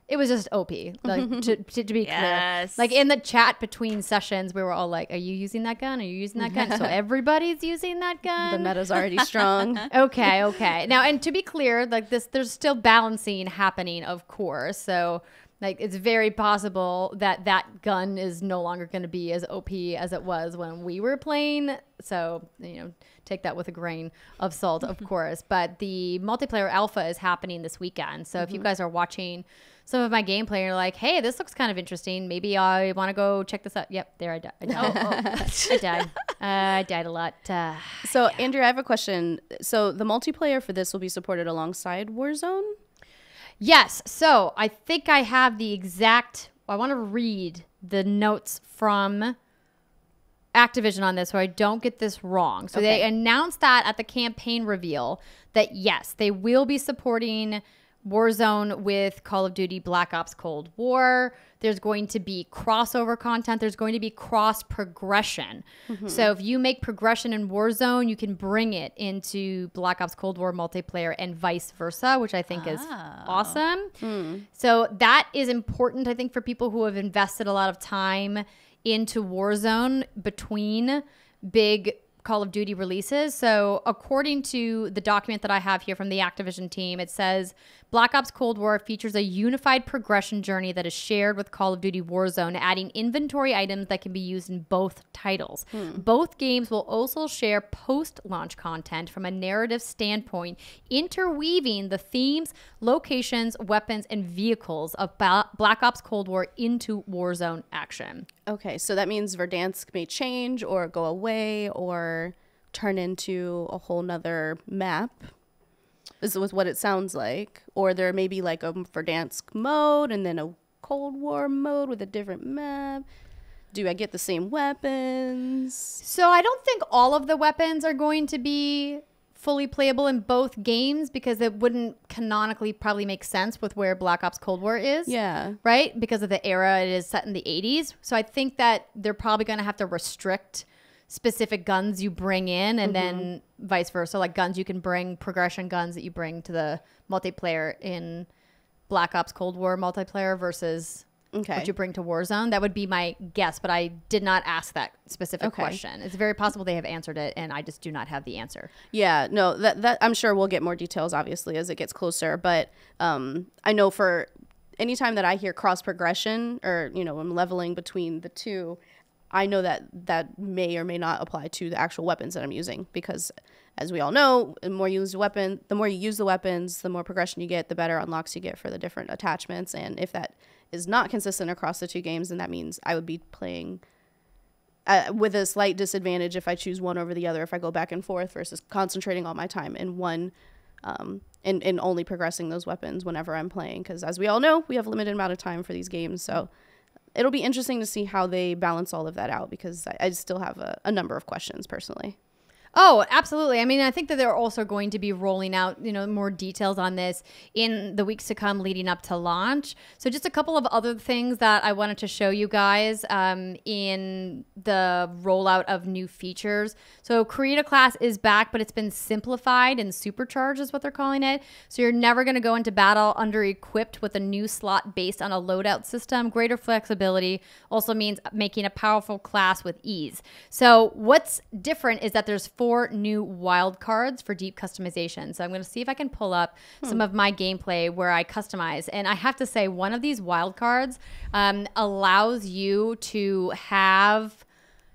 it was just O P, like, to, to, to be yes. clear. Like, in the chat between sessions, we were all like, are you using that gun? Are you using that gun? So everybody's using that gun. The meta's already strong. Okay, okay. Now, and to be clear, like this, there's still balancing happening, of course. So like, it's very possible that that gun is no longer going to be as O P as it was when we were playing. So, you know, take that with a grain of salt, of course. But the multiplayer alpha is happening this weekend. So mm-hmm. if you guys are watching some of my gameplay, you're like, hey, this looks kind of interesting. Maybe I want to go check this out. Yep, there I died. I died, oh, oh. I, died. Uh, I died a lot. Uh, so, yeah. Andrea, I have a question. So the multiplayer for this will be supported alongside Warzone? Yes. So I think I have the exact, I want to read the notes from Activision on this so I don't get this wrong. So okay. they announced that at the campaign reveal that, yes, they will be supporting Warzone with Call of Duty Black Ops Cold War. There's going to be crossover content. There's going to be cross progression. Mm-hmm. So if you make progression in Warzone, you can bring it into Black Ops Cold War multiplayer and vice versa, which I think oh. is awesome. Mm. So that is important, I think, for people who have invested a lot of time into Warzone between big Call of Duty releases. So according to the document that I have here from the Activision team, it says Black Ops Cold War features a unified progression journey that is shared with Call of Duty Warzone, adding inventory items that can be used in both titles. Hmm. Both games will also share post-launch content from a narrative standpoint, interweaving the themes, locations, weapons, and vehicles of Black Ops Cold War into Warzone action. Okay, so that means Verdansk may change or go away or turn into a whole nother map. This is what it sounds like. Or there may be like a Verdansk mode and then a Cold War mode with a different map. Do I get the same weapons? So I don't think all of the weapons are going to be fully playable in both games, because it wouldn't canonically probably make sense with where Black Ops Cold War is. Yeah. Right? Because of the era it is set in the eighties. So I think that they're probably going to have to restrict specific guns you bring in, and mm-hmm. then vice versa, like guns you can bring, progression guns that you bring to the multiplayer in Black Ops Cold War multiplayer versus okay. what you bring to Warzone. That would be my guess, but I did not ask that specific okay. question. It's very possible they have answered it, and I just do not have the answer. Yeah, no, that, that I'm sure we'll get more details, obviously, as it gets closer. But um, I know for any time that I hear cross progression, or, you know, I'm leveling between the two, I know that that may or may not apply to the actual weapons that I'm using, because as we all know, the more you use the weapon, the more you use the weapons, the more progression you get, the better unlocks you get for the different attachments. And if that is not consistent across the two games, then that means I would be playing uh, with a slight disadvantage if I choose one over the other, if I go back and forth versus concentrating all my time in one um, and, and only progressing those weapons whenever I'm playing. Because as we all know, we have a limited amount of time for these games. So it'll be interesting to see how they balance all of that out, because I, I still have a, a number of questions personally. Oh, absolutely. I mean, I think that they're also going to be rolling out, you know, more details on this in the weeks to come leading up to launch. So just a couple of other things that I wanted to show you guys um, in the rollout of new features. So Create a Class is back, but it's been simplified and supercharged is what they're calling it. So you're never going to go into battle under-equipped, with a new slot based on a loadout system. Greater flexibility also means making a powerful class with ease. So what's different is that there's four new wild cards for deep customization. So I'm going to see if I can pull up hmm. some of my gameplay where I customize. And I have to say, one of these wild cards um, allows you to have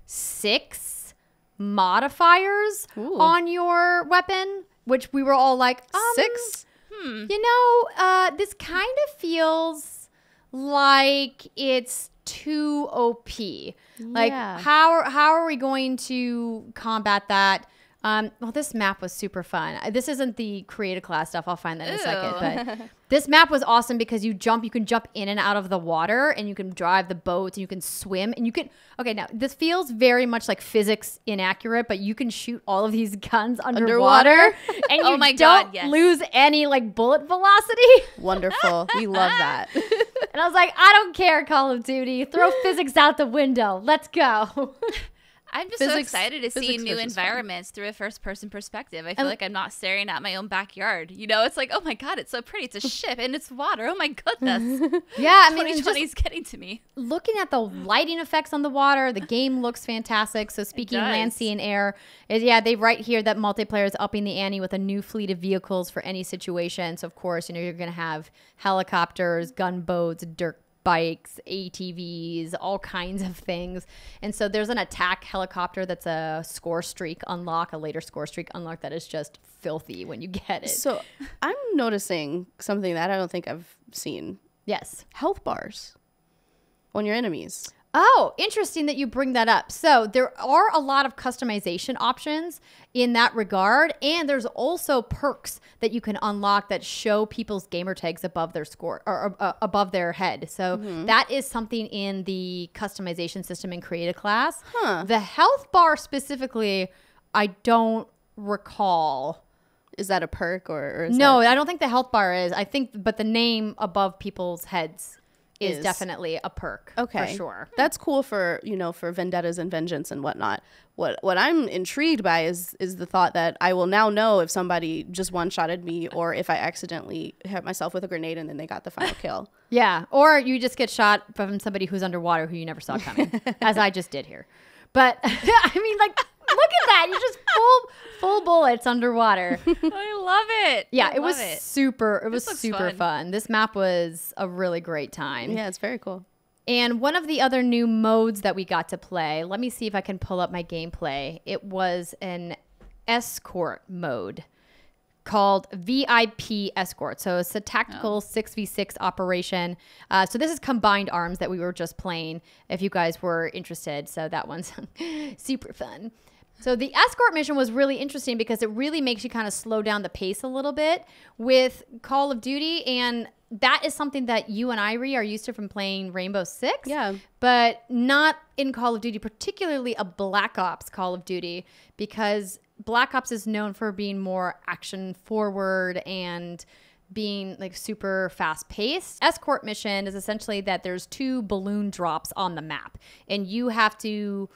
six modifiers Ooh. On your weapon, which we were all like, um, six? Hmm. You know, uh, this kind of feels like it's too O P. Like, yeah. how how are we going to combat that Um, well, this map was super fun. This isn't the creative class stuff. I'll find that in Ew. a second. But this map was awesome because you jump, you can jump in and out of the water, and you can drive the boats, and you can swim, and you can. Okay, now this feels very much like physics inaccurate, but you can shoot all of these guns underwater, underwater? and you oh my don't God, yes. lose any like bullet velocity. Wonderful, we love that. And I was like, I don't care, Call of Duty. Throw physics out the window. Let's go. I'm just physics, so excited to see new environments fun. through a first-person perspective. I feel um, like I'm not staring at my own backyard. You know, it's like, oh my God, it's so pretty. It's a ship and it's water. Oh my goodness. Yeah, I mean, twenty twenty's getting to me. Looking at the lighting effects on the water, the game looks fantastic. So speaking land, sea, and air, is, yeah, they write here that multiplayer is upping the ante with a new fleet of vehicles for any situation. So of course, you know, you're going to have helicopters, gunboats, dirt bikes, A T Vs, all kinds of things. And so there's an attack helicopter that's a score streak unlock, a later score streak unlock that is just filthy when you get it. So I'm noticing something that I don't think I've seen. Yes. Health bars on your enemies. Oh, interesting that you bring that up. So there are a lot of customization options in that regard. And there's also perks that you can unlock that show people's gamer tags above their score or uh, above their head. So mm-hmm. that is something in the customization system in Creative Class. Huh. The health bar specifically, I don't recall. Is that a perk or, or is No, that I don't think the health bar is. I think, but the name above people's heads Is, is definitely a perk. Okay, for sure. That's cool for, you know, for vendettas and vengeance and whatnot. What what I'm intrigued by is is the thought that I will now know if somebody just one-shotted me or if I accidentally hit myself with a grenade and then they got the final kill. Yeah, or you just get shot from somebody who's underwater who you never saw coming, as I just did here. But I mean, like, look at that. You're just full full bullets underwater. I love it. Yeah, I it was it. super it this was super fun. fun. This map was a really great time. Yeah, it's very cool. And one of the other new modes that we got to play, let me see if I can pull up my gameplay. It was an escort mode called V I P Escort. So it's a tactical oh. six v six operation. Uh, so this is Combined Arms that we were just playing, if you guys were interested. So that one's super fun. So the escort mission was really interesting because it really makes you kind of slow down the pace a little bit with Call of Duty. And that is something that you and I, Rhi, are used to from playing Rainbow Six. Yeah. But not in Call of Duty, particularly a Black Ops Call of Duty, because Black Ops is known for being more action forward and being like super fast paced. Escort mission is essentially that there's two balloon drops on the map and you have to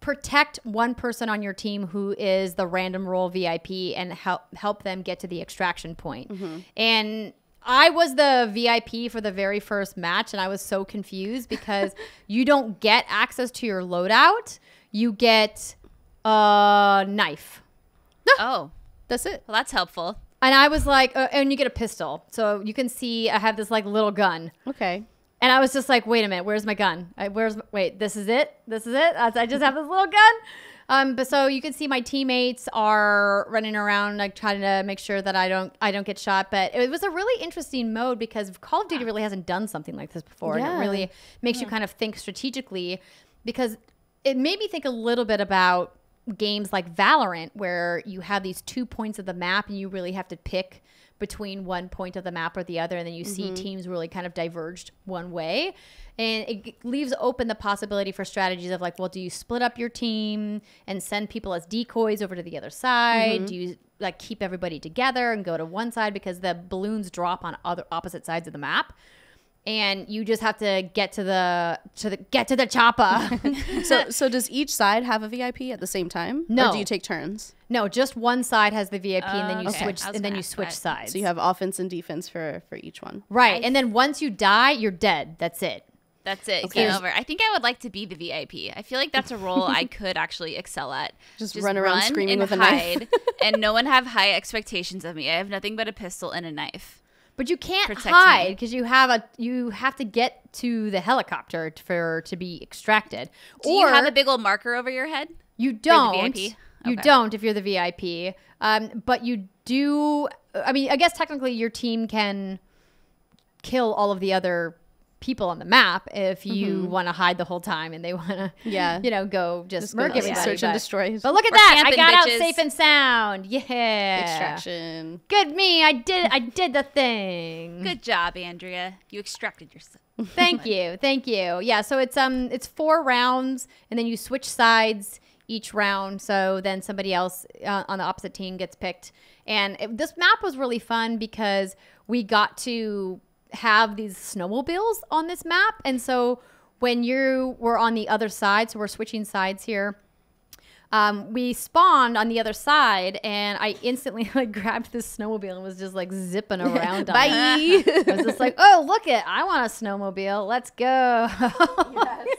protect one person on your team who is the random role V I P and help help them get to the extraction point. Mm-hmm. And I was the V I P for the very first match and I was so confused because you don't get access to your loadout. You get a knife. Oh, that's it. Well, that's helpful. And I was like, uh, and you get a pistol. So you can see I have this like little gun. Okay. And I was just like, wait a minute, where's my gun? I, where's my, wait, this is it? This is it? I just have this little gun? Um, but so you can see my teammates are running around, like trying to make sure that I don't, I don't get shot. But it was a really interesting mode because Call of Duty really hasn't done something like this before. Yeah. And it really makes yeah. you kind of think strategically because it made me think a little bit about games like Valorant where you have these two points of the map and you really have to pick between one point of the map or the other, and then you mm-hmm. see teams really kind of diverged one way. And it leaves open the possibility for strategies of like, well, do you split up your team and send people as decoys over to the other side? Mm-hmm. Do you like keep everybody together and go to one side because the balloons drop on other opposite sides of the map? And you just have to get to the to the get to the chopper. so so does each side have a V I P at the same time? No. Or do you take turns? No, just one side has the V I P, uh, and then you okay. switch and then you switch that. sides. So you have offense and defense for for each one. Right. I and then once you die, you're dead. That's it. That's it. Okay. Game over. I think I would like to be the V I P. I feel like that's a role I could actually excel at. Just, just run around run screaming with a knife. And no one have high expectations of me. I have nothing but a pistol and a knife. But you can't Protect hide because you have a you have to get to the helicopter for to be extracted. Do or you have a big old marker over your head? You don't. The V I P? You okay. don't if you're the V I P. Um, but you do. I mean, I guess technically your team can kill all of the other people on the map if you mm-hmm. want to hide the whole time and they want to, yeah. you know, go just, just murk everybody. Search but, and destroy. But look at that. I got bitches. out safe and sound. Yeah. Extraction. Good me. I did I did the thing. Good job, Andrea. You extracted yourself. Thank you. Thank you. Yeah, so it's um it's four rounds and then you switch sides each round. So then somebody else uh, on the opposite team gets picked. And it, this map was really fun because we got to have these snowmobiles on this map. And so when you were on the other side, so we're switching sides here, um, we spawned on the other side and I instantly like grabbed this snowmobile and was just like zipping around. Bye. On it. I was just like, oh, look it, I want a snowmobile. Let's go. Yes.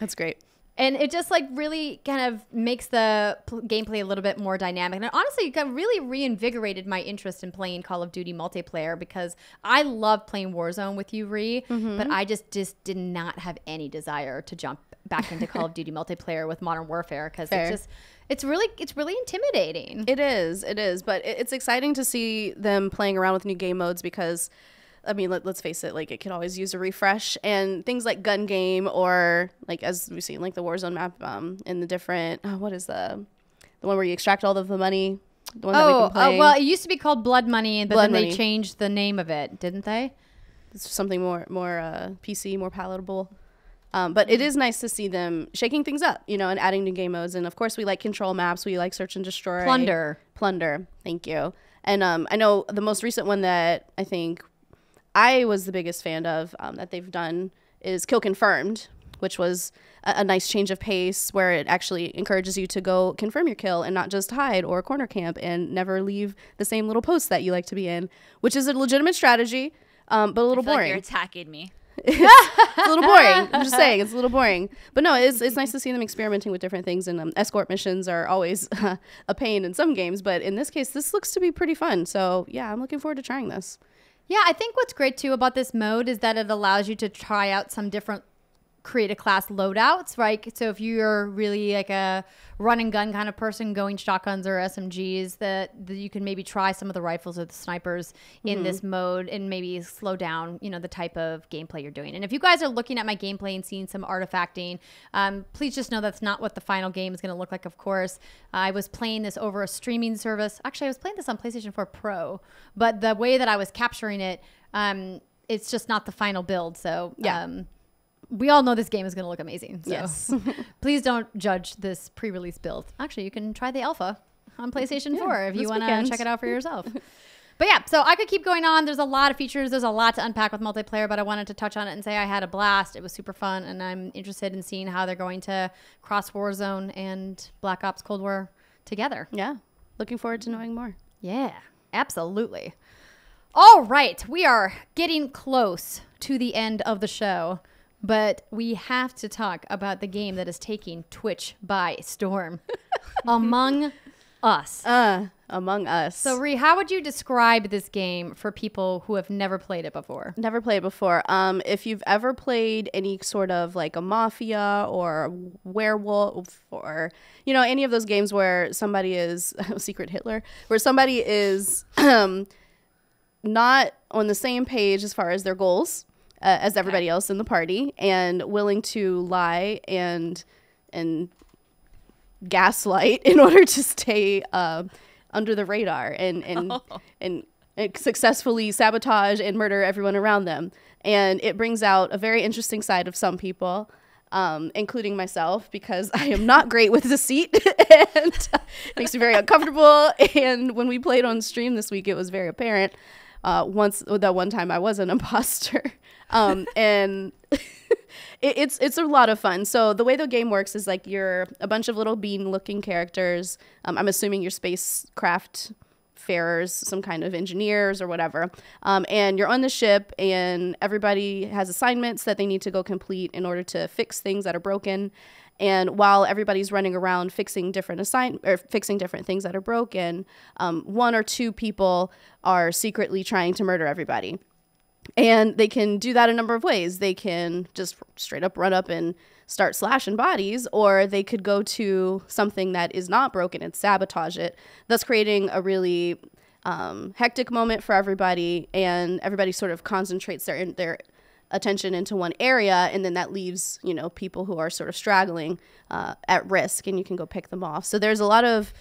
That's great. And it just like really kind of makes the gameplay a little bit more dynamic. And honestly, it kind of really reinvigorated my interest in playing Call of Duty multiplayer because I love playing Warzone with you, Ree, mm-hmm. but I just, just did not have any desire to jump back into Call of Duty multiplayer with Modern Warfare because it's just... It's really, it's really intimidating. It is, it is. But it, it's exciting to see them playing around with new game modes because... I mean, let, let's face it, like it could always use a refresh, and things like gun game or like, as we've seen, like the Warzone map um, in the different, oh, what is the, the one where you extract all of the money? The one oh, that we've been oh, well, it used to be called Blood Money, but Blood then Money. They changed the name of it, didn't they? It's something more, more uh, P C, more palatable. Um, but it is nice to see them shaking things up, you know, and adding new game modes. And of course, we like control maps. We like search and destroy. Plunder. Plunder. Thank you. And um, I know the most recent one that I think I was the biggest fan of um, that they've done is Kill Confirmed, which was a, a nice change of pace where it actually encourages you to go confirm your kill and not just hide or corner camp and never leave the same little post that you like to be in, which is a legitimate strategy, um, but a little I feel boring. Like you're attacking me. It's a little boring. I'm just saying it's a little boring. But no, it's, it's nice to see them experimenting with different things. And um, escort missions are always uh, a pain in some games. But in this case, this looks to be pretty fun. So yeah, I'm looking forward to trying this. Yeah, I think what's great too about this mode is that it allows you to try out some different creative class loadouts, right? So if you're really like a run and gun kind of person going shotguns or S M Gs, that you can maybe try some of the rifles or the snipers in mm-hmm. this mode and maybe slow down, you know, the type of gameplay you're doing. And if you guys are looking at my gameplay and seeing some artifacting, um, please just know that's not what the final game is going to look like, of course. I was playing this over a streaming service. Actually, I was playing this on PlayStation four Pro, but the way that I was capturing it, um, it's just not the final build. So yeah. Um, we all know this game is going to look amazing. So yes. Please don't judge this pre-release build. Actually, you can try the alpha on PlayStation four if you want to check it out for yourself. But yeah, so I could keep going on. There's a lot of features. There's a lot to unpack with multiplayer, but I wanted to touch on it and say I had a blast. It was super fun, and I'm interested in seeing how they're going to cross Warzone and Black Ops Cold War together. Yeah. Looking forward to knowing more. Yeah, absolutely. All right. We are getting close to the end of the show. But we have to talk about the game that is taking Twitch by storm. Among Us. Uh, Among Us. So, Ree, how would you describe this game for people who have never played it before? Never played it before. Um, if you've ever played any sort of like a mafia or werewolf or, you know, any of those games where somebody is, Secret Hitler, where somebody is um, not on the same page as far as their goals. Uh, as everybody else in the party, and willing to lie and and gaslight in order to stay uh, under the radar and and, oh. and and successfully sabotage and murder everyone around them. And it brings out a very interesting side of some people, um, including myself, because I am not great with deceit, and uh, it makes me very uncomfortable. And when we played on stream this week, it was very apparent. Uh, once that one time I was an imposter, um, and it, it's it's a lot of fun. So the way the game works is like you're a bunch of little bean-looking characters. Um, I'm assuming you're spacecraft farers, some kind of engineers or whatever, um, and you're on the ship, and everybody has assignments that they need to go complete in order to fix things that are broken. And while everybody's running around fixing different assign or fixing different things that are broken, um, one or two people are secretly trying to murder everybody. And they can do that a number of ways. They can just straight up run up and start slashing bodies, or they could go to something that is not broken and sabotage it, thus creating a really um, hectic moment for everybody. And everybody sort of concentrates their, their attention into one area, and then that leaves, you know, people who are sort of straggling uh, at risk, and you can go pick them off. So there's a lot of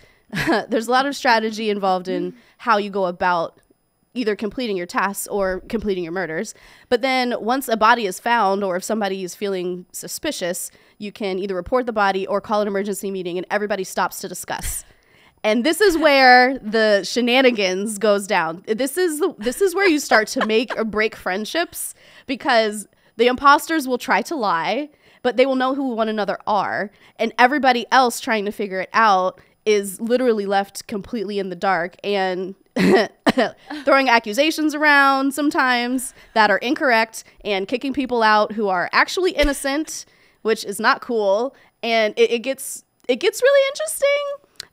there's a lot of strategy involved in how you go about either completing your tasks or completing your murders. But then once a body is found, or if somebody is feeling suspicious, you can either report the body or call an emergency meeting, and everybody stops to discuss. And this is where the shenanigans goes down. This is the, this is where you start to make or break friendships, because the imposters will try to lie, but they will know who one another are, and everybody else trying to figure it out is literally left completely in the dark and throwing accusations around sometimes that are incorrect, and kicking people out who are actually innocent, which is not cool. And it, it gets it gets really interesting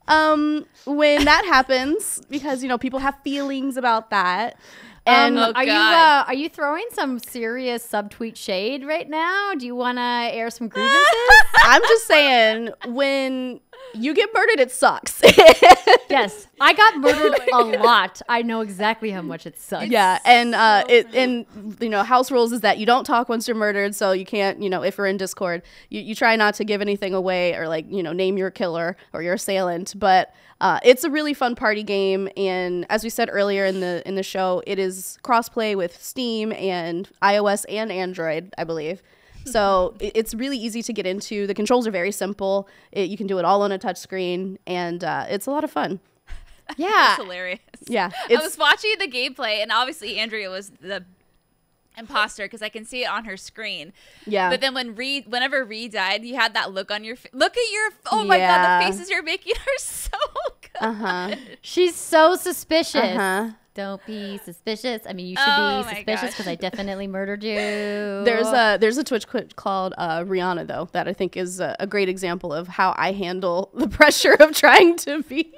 um when that happens, because you know people have feelings about that. And um, oh are God. you uh, are you throwing some serious subtweet shade right now? Do you want to air some grievances? I'm just saying, when you get murdered, it sucks. Yes, I got murdered oh a God. lot. I know exactly how much it sucks. It's yeah, and uh, so it and you know house rules is that you don't talk once you're murdered, so you can't you know if you're in Discord, you you try not to give anything away, or like you know name your killer or your assailant, but. Uh, it's a really fun party game, and as we said earlier in the in the show, it is crossplay with Steam and iOS and Android, I believe. So it, it's really easy to get into. The controls are very simple. It, you can do it all on a touchscreen, and uh, it's a lot of fun. Yeah, that's hilarious. Yeah, I was watching the gameplay, and obviously Andrea was the imposter, because I can see it on her screen. Yeah. But then when Reed, whenever Reed died, you had that look on your face. Look at your, oh my yeah. God, the faces you're making are so good. Uh-huh. She's so suspicious. Uh-huh. Don't be suspicious. I mean, you should oh be suspicious, because I definitely murdered you. There's a there's a Twitch clip called uh, Rihanna, though, that I think is a, a great example of how I handle the pressure of trying to be.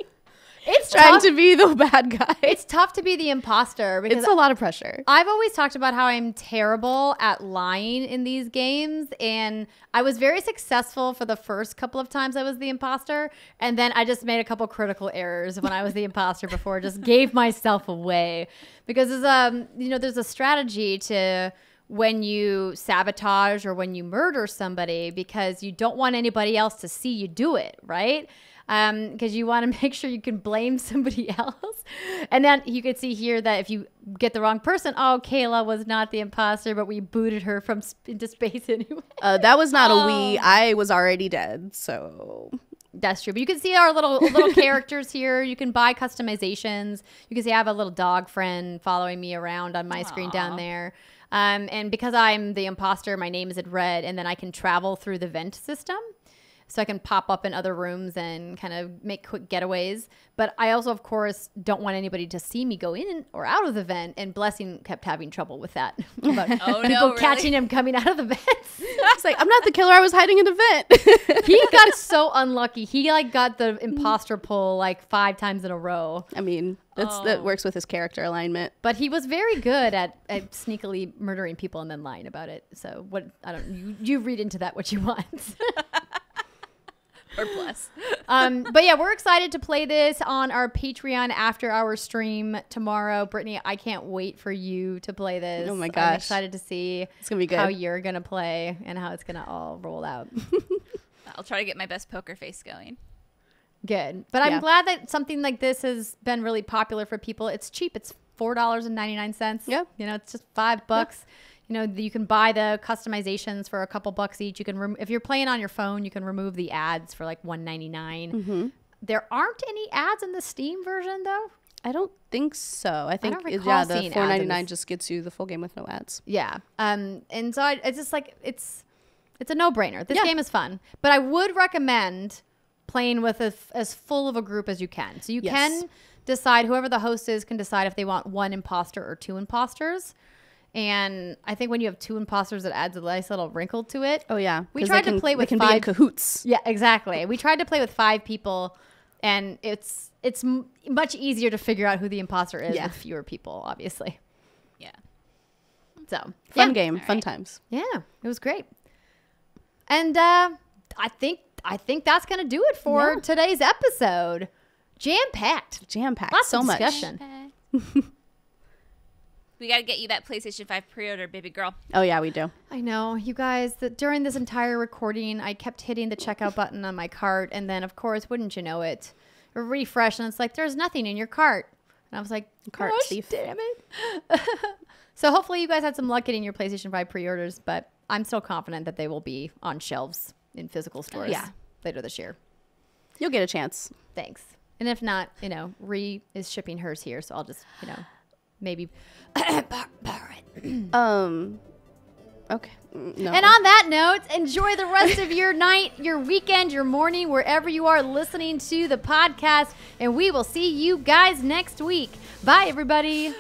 It's trying tough. to be the bad guy. It's tough to be the imposter. Because it's a lot of pressure. I've always talked about how I'm terrible at lying in these games. And I was very successful for the first couple of times I was the imposter. And then I just made a couple critical errors when I was the imposter before. Just gave myself away. Because there's a, you know, there's a strategy to when you sabotage or when you murder somebody, because you don't want anybody else to see you do it, right? Um, because you want to make sure you can blame somebody else. And then you could see here that if you get the wrong person, oh, Kayla was not the imposter, but we booted her from sp into space anyway. Uh, that was not oh. a we. I was already dead, so that's true. But you can see our little little characters here. You can buy customizations. You can see I have a little dog friend following me around on my Aww. screen down there. Um, and because I'm the imposter, my name is in red, and then I can travel through the vent system. So I can pop up in other rooms and kind of make quick getaways. But I also, of course, don't want anybody to see me go in or out of the vent. And Blessing kept having trouble with that. About oh, people no, really? catching him coming out of the vent. It's like, I'm not the killer. I was hiding in the vent. He got so unlucky. He like got the imposter pull like five times in a row. I mean, that's, oh. that works with his character alignment. But he was very good at, at sneakily murdering people and then lying about it. So what? I don't. You, you read into that what you want. Or bless. um, but yeah, we're excited to play this on our Patreon after our stream tomorrow. Brittany, I can't wait for you to play this. Oh my gosh. I'm excited to see it's gonna be good. How you're going to play and how it's going to all roll out. I'll try to get my best poker face going. Good. But yeah. I'm glad that something like this has been really popular for people. It's cheap. It's four dollars and ninety-nine cents. Yep. You know, it's just five bucks. Yep. You know, you can buy the customizations for a couple bucks each. You can, if you're playing on your phone, you can remove the ads for like one ninety-nine. Mm-hmm. There aren't any ads in the Steam version, though. I don't think so. I think I it, yeah, the four ninety-nine just gets you the full game with no ads. Yeah, um, and so I, it's just like it's it's a no-brainer. This yeah. game is fun, but I would recommend playing with a, as full of a group as you can. So you yes. can decide whoever the host is can decide if they want one imposter or two imposters. And I think when you have two imposters, it adds a nice little wrinkle to it. Oh, yeah. We tried can, to play with can five. Be in cahoots. Yeah, exactly. We tried to play with five people, and it's it's m much easier to figure out who the imposter is yeah. with fewer people, obviously. Yeah. So fun yeah. game, right. fun times. Yeah, it was great. And uh, I think I think that's gonna do it for yeah. today's episode. Jam packed, jam packed, Lots so of discussion. much. We got to get you that PlayStation five pre-order, baby girl. Oh, yeah, we do. I know. You guys, the, during this entire recording, I kept hitting the checkout button on my cart. And then, of course, wouldn't you know it, a refresh. And it's like, there's nothing in your cart. And I was like, cart gosh, thief. Damn it. So hopefully you guys had some luck getting your PlayStation five pre-orders. But I'm still confident that they will be on shelves in physical stores yeah. later this year. You'll get a chance. Thanks. And if not, you know, Ree is shipping hers here. So I'll just, you know. Maybe um okay no. And on that note, enjoy the rest of your night, your weekend, your morning, wherever you are listening to the podcast, and we will see you guys next week. Bye everybody.